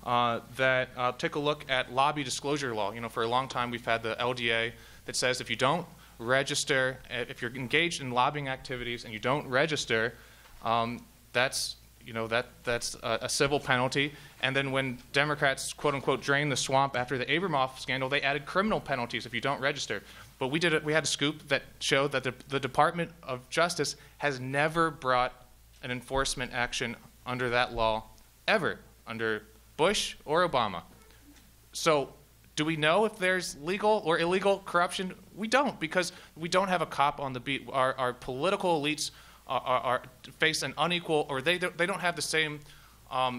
that took a look at lobby disclosure law. You know, for a long time we've had the LDA that says if you don't register, if you're engaged in lobbying activities and you don't register, that's, you know, that's a civil penalty. And then when Democrats, quote unquote, drained the swamp after the Abramoff scandal, they added criminal penalties if you don't register. But we had a scoop that showed that the Department of Justice has never brought an enforcement action under that law ever, under Bush or Obama. So do we know if there's legal or illegal corruption? We don't, because we don't have a cop on the beat. Our political elites are face an unequal, or they don't have the same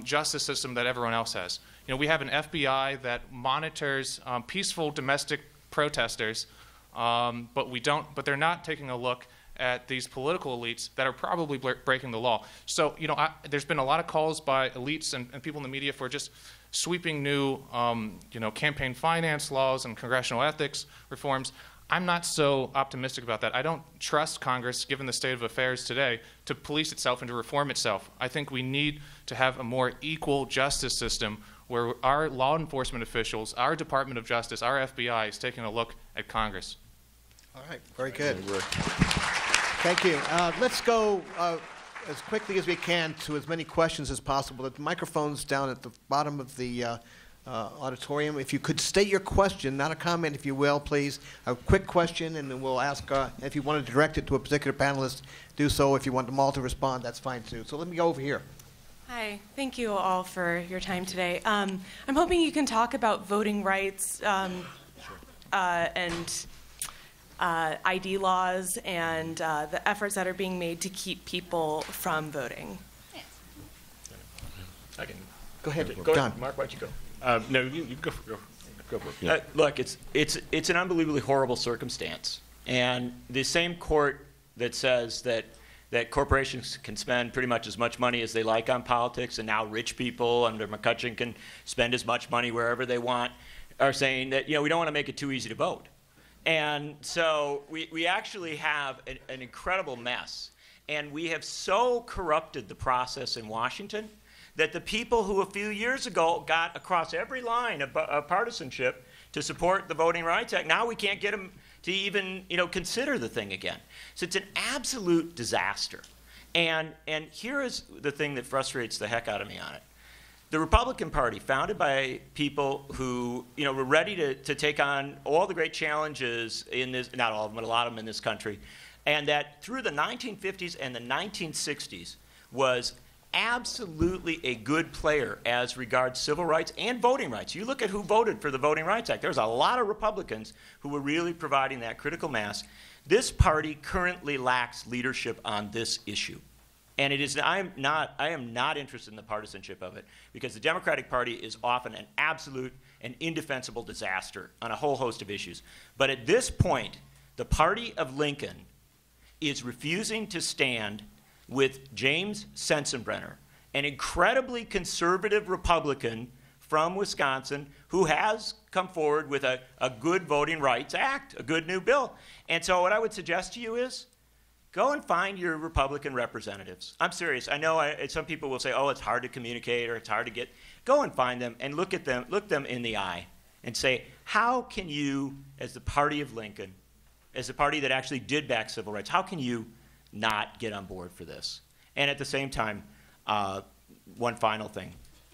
justice system that everyone else has. You know, we have an FBI that monitors peaceful domestic protesters, but they're not taking a look at these political elites that are probably breaking the law. So, you know, there's been a lot of calls by elites and people in the media for just sweeping new, you know, campaign finance laws and congressional ethics reforms. I'm not so optimistic about that. I don't trust Congress, given the state of affairs today, to police itself and to reform itself. I think we need to have a more equal justice system where our law enforcement officials, our Department of Justice, our FBI is taking a look at Congress. All right, very good. Thank you. Let's go as quickly as we can to as many questions as possible. The microphone's down at the bottom of the auditorium. If you could state your question, not a comment, if you will, please. A quick question, and then we'll ask if you want to direct it to a particular panelist, do so. If you want them all to respond, that's fine too. So let me go over here. Hi, thank you all for your time today. I'm hoping you can talk about voting rights and ID laws and the efforts that are being made to keep people from voting. I can go ahead. Go ahead, Mark. Why don't you go? No, you go for it. Yeah. Look, it's an unbelievably horrible circumstance, and the same court that says that corporations can spend pretty much money as they like on politics, and now rich people under McCutcheon can spend as much money wherever they want, are saying that, you know, we don't want to make it too easy to vote, and so we actually have an incredible mess, and we have so corrupted the process in Washington that the people who a few years ago got across every line of partisanship to support the Voting Rights Act, now we can't get them to even, you know, consider the thing again. So it's an absolute disaster. And here is the thing that frustrates the heck out of me on it. The Republican Party, founded by people who, you know, were ready to take on all the great challenges in this, not all of them, but a lot of them in this country, and that through the 1950s and the 1960s was absolutely a good player as regards civil rights and voting rights. You look at who voted for the Voting Rights Act. There's a lot of Republicans who were really providing that critical mass. This party currently lacks leadership on this issue. And it is, I am not interested in the partisanship of it, because the Democratic Party is often an absolute and indefensible disaster on a whole host of issues. But at this point, the party of Lincoln is refusing to stand with James Sensenbrenner, an incredibly conservative Republican from Wisconsin who has come forward with a good Voting Rights Act, a good new bill. And so what I would suggest to you is go and find your Republican representatives. I'm serious. I know some people will say, oh, it's hard to communicate or it's hard to get. Go and find them and look them in the eye and say, how can you, as the party of Lincoln, as the party that actually did back civil rights, how can you not get on board for this? And at the same time, one final thing.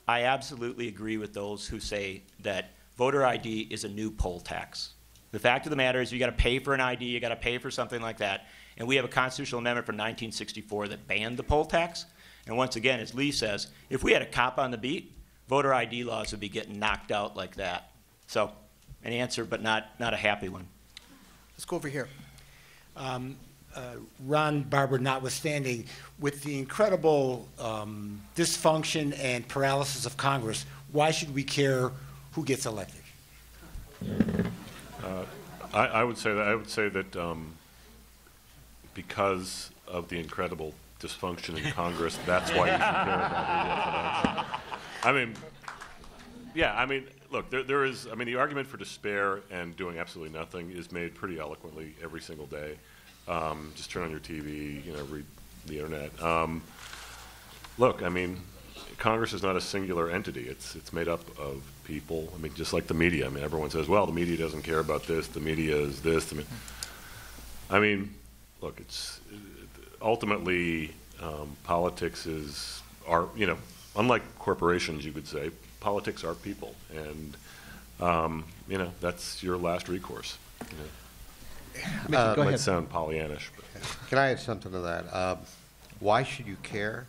I absolutely agree with those who say that voter ID is a new poll tax. The fact of the matter is you got to pay for an ID, you got to pay for something like that. And we have a constitutional amendment from 1964 that banned the poll tax. And once again, as Lee says, if we had a cop on the beat, voter ID laws would be getting knocked out like that. So an answer, but not a happy one. Let's go over here. Ron Barber notwithstanding, with the incredible dysfunction and paralysis of Congress, why should we care who gets elected? I would say that because of the incredible dysfunction in Congress, that's why you should care about it. I mean, yeah, I mean, look, there is, I mean, the argument for despair and doing absolutely nothing is made pretty eloquently every single day. Just turn on your TV, you know, read the internet. Look, I mean, Congress is not a singular entity. It's made up of people. I mean, just like the media. I mean, everyone says, well, the media doesn't care about this. The media is this. I mean look, it's ultimately politics is our, you know, unlike corporations, you could say, politics are people. And, you know, that's your last recourse. You know. Mickey, go ahead. Might sound Pollyannish. But. Can I add something to that? Why should you care?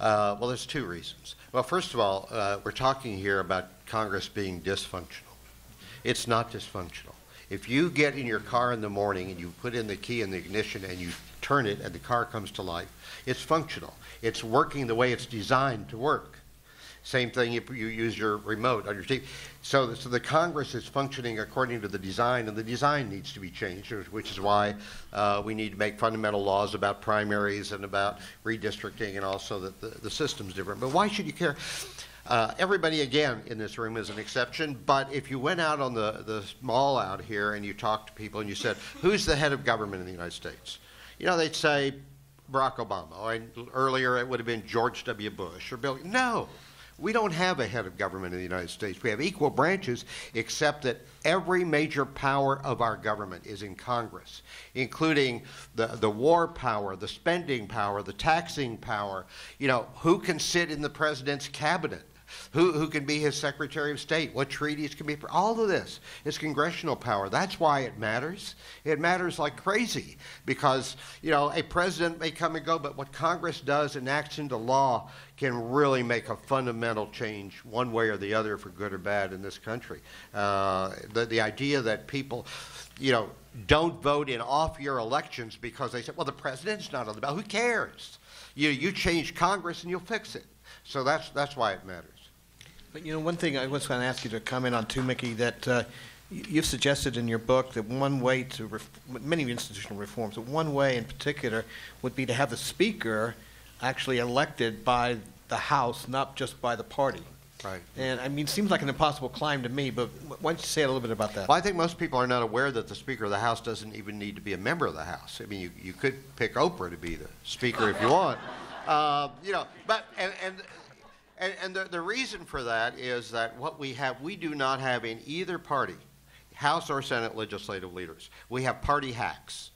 Well, there's two reasons. Well, first of all, we're talking here about Congress being dysfunctional. It's not dysfunctional. If you get in your car in the morning and you put in the key in the ignition and you turn it and the car comes to life, it's functional. It's working the way it's designed to work. Same thing if you use your remote on your TV. So the Congress is functioning according to the design, and the design needs to be changed, which is why we need to make fundamental laws about primaries and about redistricting, and also that the system's different. But why should you care? Everybody, again, in this room is an exception, but if you went out on the mall out here and you talked to people and you said, who's the head of government in the United States? You know, they'd say Barack Obama, or earlier it would have been George W. Bush or Bill. No. We don't have a head of government in the United States. We have equal branches, except that every major power of our government is in Congress, including the war power, the spending power, the taxing power. You know, who can sit in the president's cabinet? Who can be his Secretary of State? What treaties can be? All of this is congressional power. That's why it matters. It matters like crazy because, you know, a president may come and go, but what Congress does in action to law can really make a fundamental change one way or the other for good or bad in this country. The idea that people, you know, don't vote in off-year elections because they say, well, the president's not on the ballot. Who cares? You change Congress and you'll fix it. So that's why it matters. But you know, one thing I was going to ask you to comment on too, Mickey, that you've suggested in your book that one way to many institutional reforms, but one way in particular would be to have the speaker actually elected by the House, not just by the party. Right. And I mean, it seems like an impossible climb to me, but why don't you say a little bit about that? Well, I think most people are not aware that the Speaker of the House doesn't even need to be a member of the House. I mean, you could pick Oprah to be the speaker if you want. You know, but and the reason for that is that what we have, we do not have in either party, House or Senate legislative leaders. We have party hacks.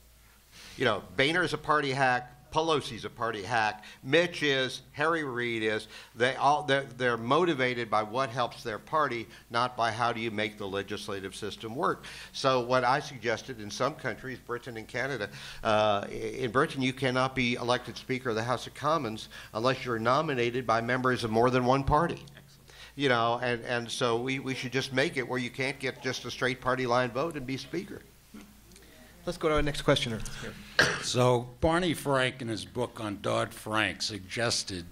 You know, Boehner's a party hack. Pelosi's a party hack. Mitch is. Harry Reid is. They're motivated by what helps their party, not by how do you make the legislative system work. So what I suggested in some countries, Britain and Canada, in Britain you cannot be elected Speaker of the House of Commons unless you're nominated by members of more than one party. You know, and so we should just make it where you can't get just a straight party line vote and be Speaker. Let's go to our next questioner. So Barney Frank, in his book on Dodd-Frank, suggested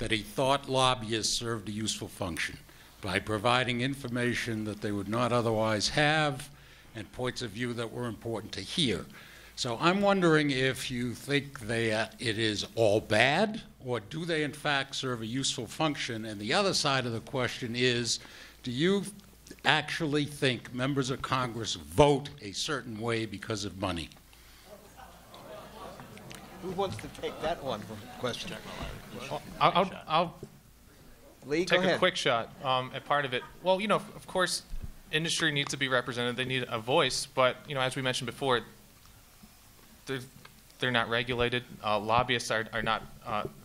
that he thought lobbyists served a useful function by providing information that they would not otherwise have and points of view that were important to hear. So I'm wondering if you think it is all bad, or do they in fact serve a useful function? And the other side of the question is, do you actually think members of Congress vote a certain way because of money? Who wants to take that one question? I'll take a quick shot at part of it. Well, you know, of course, industry needs to be represented. They need a voice. But, you know, as we mentioned before, they're not regulated. Lobbyists are not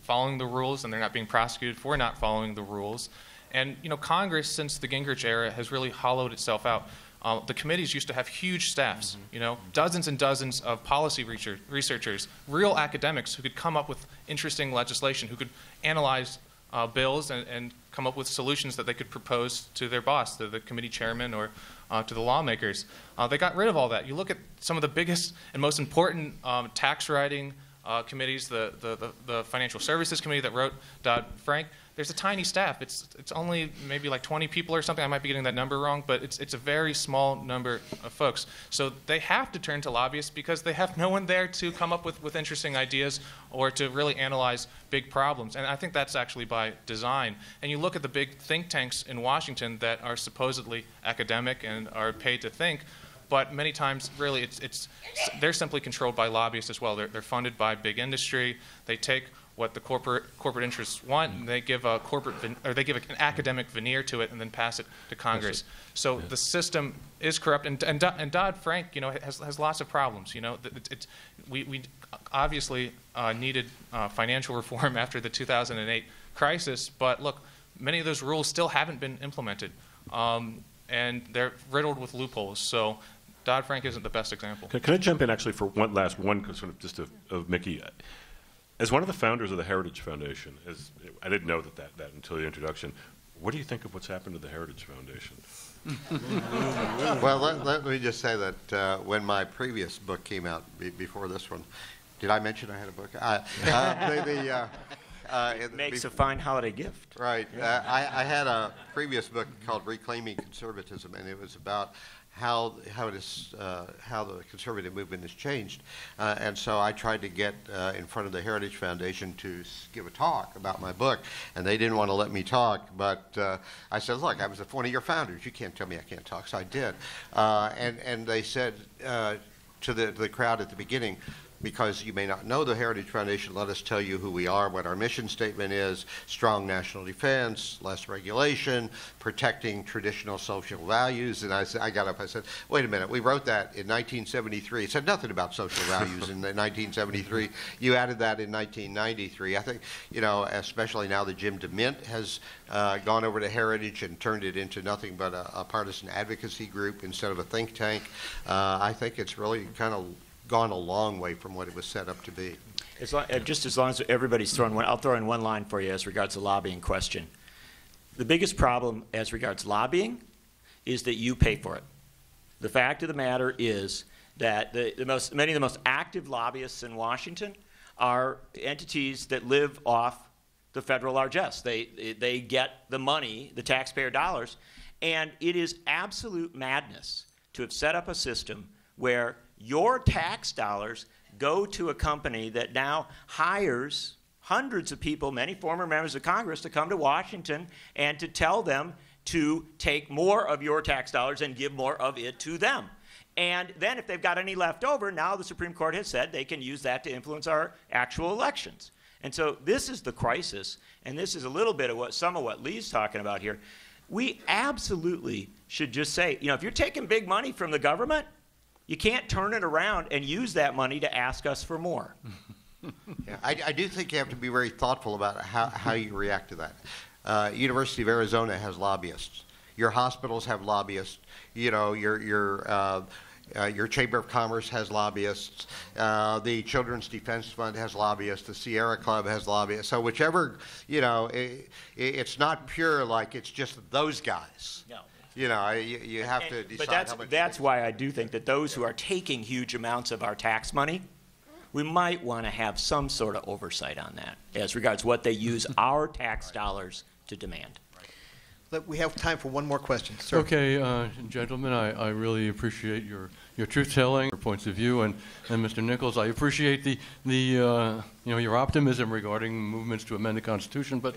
following the rules, and they're not being prosecuted for not following the rules. And, you know, Congress, since the Gingrich era, has really hollowed itself out. The committees used to have huge staffs, you know, dozens and dozens of policy researchers, real academics who could come up with interesting legislation, who could analyze bills and come up with solutions that they could propose to their boss, to the committee chairman, or to the lawmakers. They got rid of all that. You look at some of the biggest and most important tax writing committees, the Financial Services Committee that wrote Dodd-Frank. There's a tiny staff. It's only maybe like 20 people or something. I might be getting that number wrong, but it's a very small number of folks. So they have to turn to lobbyists because they have no one there to come up with interesting ideas or to really analyze big problems. And I think that's actually by design. And you look at the big think tanks in Washington that are supposedly academic and are paid to think, but many times, really, they're simply controlled by lobbyists as well. They're funded by big industry. They take what the corporate interests want, and they give a an academic veneer to it, and then pass it to Congress. So yeah, the system is corrupt, and Dodd-Frank, you know, has lots of problems. You know, we obviously needed financial reform after the 2008 crisis, but look, many of those rules still haven't been implemented, and they're riddled with loopholes. So Dodd-Frank isn't the best example. Can I jump in actually for one last sort of just of Mickey? As one of the founders of the Heritage Foundation, I didn't know that until your introduction. What do you think of what's happened to the Heritage Foundation? Well, let me just say that when my previous book came out, before this one, did I mention I had a book? It makes a fine holiday gift. Right. Yeah. I had a previous book called Reclaiming Conservatism, and it was about how the conservative movement has changed, and so I tried to get in front of the Heritage Foundation to give a talk about my book, and they didn't want to let me talk. But I said, "Look, I was one of your founders. You can't tell me I can't talk." So I did, and they said to the crowd at the beginning, because you may not know the Heritage Foundation, let us tell you who we are, what our mission statement is: strong national defense, less regulation, protecting traditional social values. And I got up, I said, wait a minute, we wrote that in 1973. It said nothing about social values in 1973. You added that in 1993. I think, you know, especially now that Jim DeMint has gone over to Heritage and turned it into nothing but a partisan advocacy group instead of a think tank, I think it's really kind of gone a long way from what it was set up to be. Just as long as everybody's throwing one, I'll throw in one line for you as regards to lobbying question. The biggest problem as regards lobbying is that you pay for it. The fact of the matter is that many of the most active lobbyists in Washington are entities that live off the federal largesse. They get the money, the taxpayer dollars, and it is absolute madness to have set up a system where your tax dollars go to a company that now hires hundreds of people, many former members of Congress, to come to Washington and to tell them to take more of your tax dollars and give more of it to them. And then if they've got any left over, now the Supreme Court has said they can use that to influence our actual elections. And so this is the crisis, and this is a little bit of some of what Lee's talking about here. We absolutely should just say, you know, if you're taking big money from the government, you can't turn it around and use that money to ask us for more. Yeah, I do think you have to be very thoughtful about how you react to that. University of Arizona has lobbyists. Your hospitals have lobbyists. You know, your Chamber of Commerce has lobbyists. The Children's Defense Fund has lobbyists. The Sierra Club has lobbyists. So whichever, you know, it's not pure like it's just those guys. No. You know, you have to decide. But that's why I do think that those who are taking huge amounts of our tax money, we might want to have some sort of oversight on that as regards what they use our tax dollars to demand. But we have time for one more question, sir. Okay, gentlemen, I really appreciate your truth-telling, your points of view, and Mr. Nichols, I appreciate the you know, your optimism regarding movements to amend the Constitution, but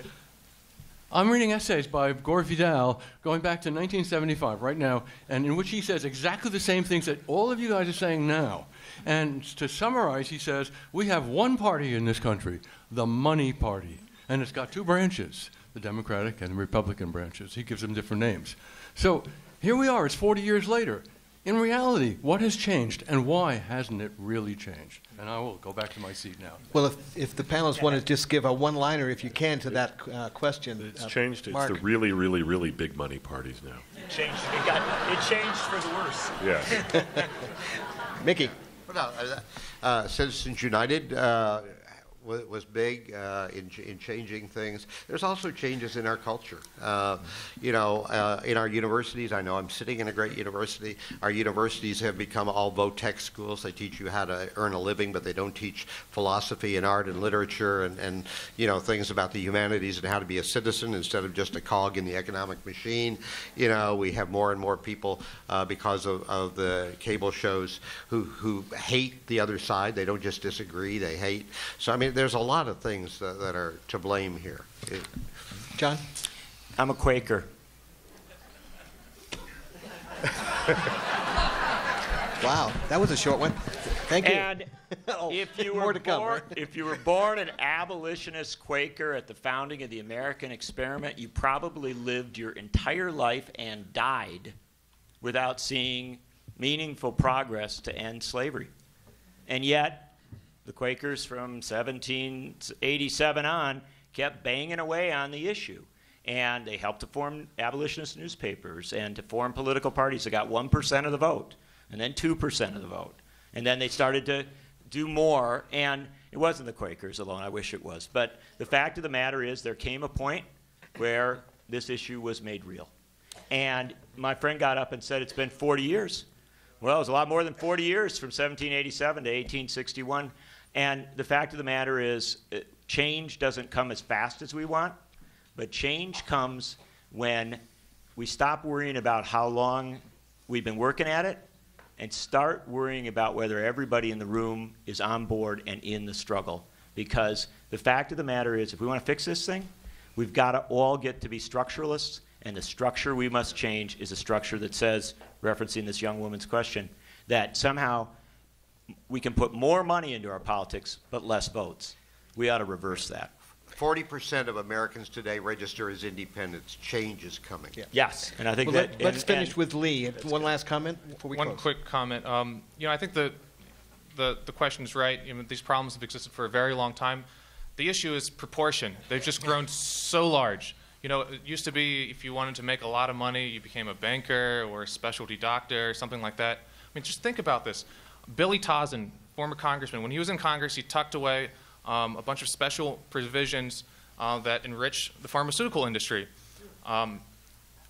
I'm reading essays by Gore Vidal going back to 1975 right now, and in which he says exactly the same things that all of you guys are saying now. And to summarize, he says, we have one party in this country, the money party, and it's got two branches, the Democratic and the Republican branches. He gives them different names. So Here we are, it's 40 years later. In reality, what has changed, and why hasn't it really changed? And I will go back to my seat now. Well, if the panelists want to just give a one-liner, if you can, to that question. It's changed. Mark. It's the really, really, really big money parties now. It changed. It changed for the worse. Yeah. Mickey. Well, no, Citizens United was big in changing things. There's also changes in our culture. You know, in our universities, I know I'm sitting in a great university. Our universities have become all vo-tech schools. They teach you how to earn a living, but they don't teach philosophy and art and literature and you know, things about the humanities and how to be a citizen instead of just a cog in the economic machine. You know, we have more and more people because of the cable shows who hate the other side. They don't just disagree, they hate. So I mean, there's a lot of things that are to blame here. John? I'm a Quaker. Wow, that was a short one. Thank you. And oh, if you were born an abolitionist Quaker at the founding of the American experiment, you probably lived your entire life and died without seeing meaningful progress to end slavery. And yet, the Quakers from 1787 on kept banging away on the issue. And they helped to form abolitionist newspapers and to form political parties that got 1% of the vote, and then 2% of the vote. And then they started to do more. And it wasn't the Quakers alone. I wish it was. But the fact of the matter is there came a point where this issue was made real. And my friend got up and said, it's been 40 years. Well, it was a lot more than 40 years from 1787 to 1861. And the fact of the matter is, change doesn't come as fast as we want, but change comes when we stop worrying about how long we've been working at it and start worrying about whether everybody in the room is on board and in the struggle. Because the fact of the matter is, if we want to fix this thing, we've got to all get to be structuralists, and the structure we must change is a structure that says, referencing this young woman's question, that somehow we can put more money into our politics, but less votes. We ought to reverse that. 40% of Americans today register as independents. Change is coming. Yeah. Yes, and I think let's finish with Lee. One last comment before we close. One quick comment. You know, I think the question is right. You know, these problems have existed for a very long time. The issue is proportion. They've just grown so large. You know, it used to be if you wanted to make a lot of money, you became a banker or a specialty doctor or something like that. I mean, just think about this. Billy Tauzin, former congressman, when he was in Congress, he tucked away a bunch of special provisions that enrich the pharmaceutical industry.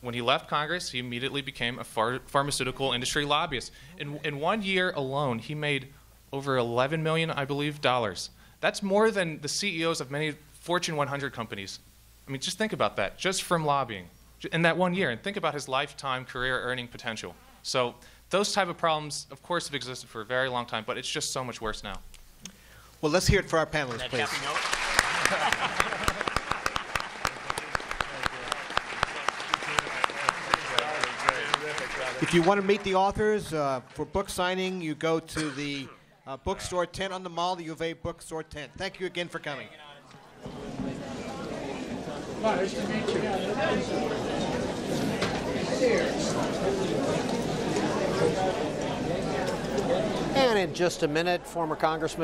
When he left Congress, he immediately became a pharmaceutical industry lobbyist. In 1 year alone, he made over $11 million, I believe, dollars. That's more than the CEOs of many Fortune 100 companies. I mean, just think about that, just from lobbying in that 1 year, and think about his lifetime career earning potential. So those type of problems, of course, have existed for a very long time, but it's just so much worse now. Well, let's hear it for our panelists, please. If you want to meet the authors for book signing, you go to the bookstore tent on the mall, the U of A bookstore tent. Thank you again for coming. Nice to meet you. And in just a minute, former Congressman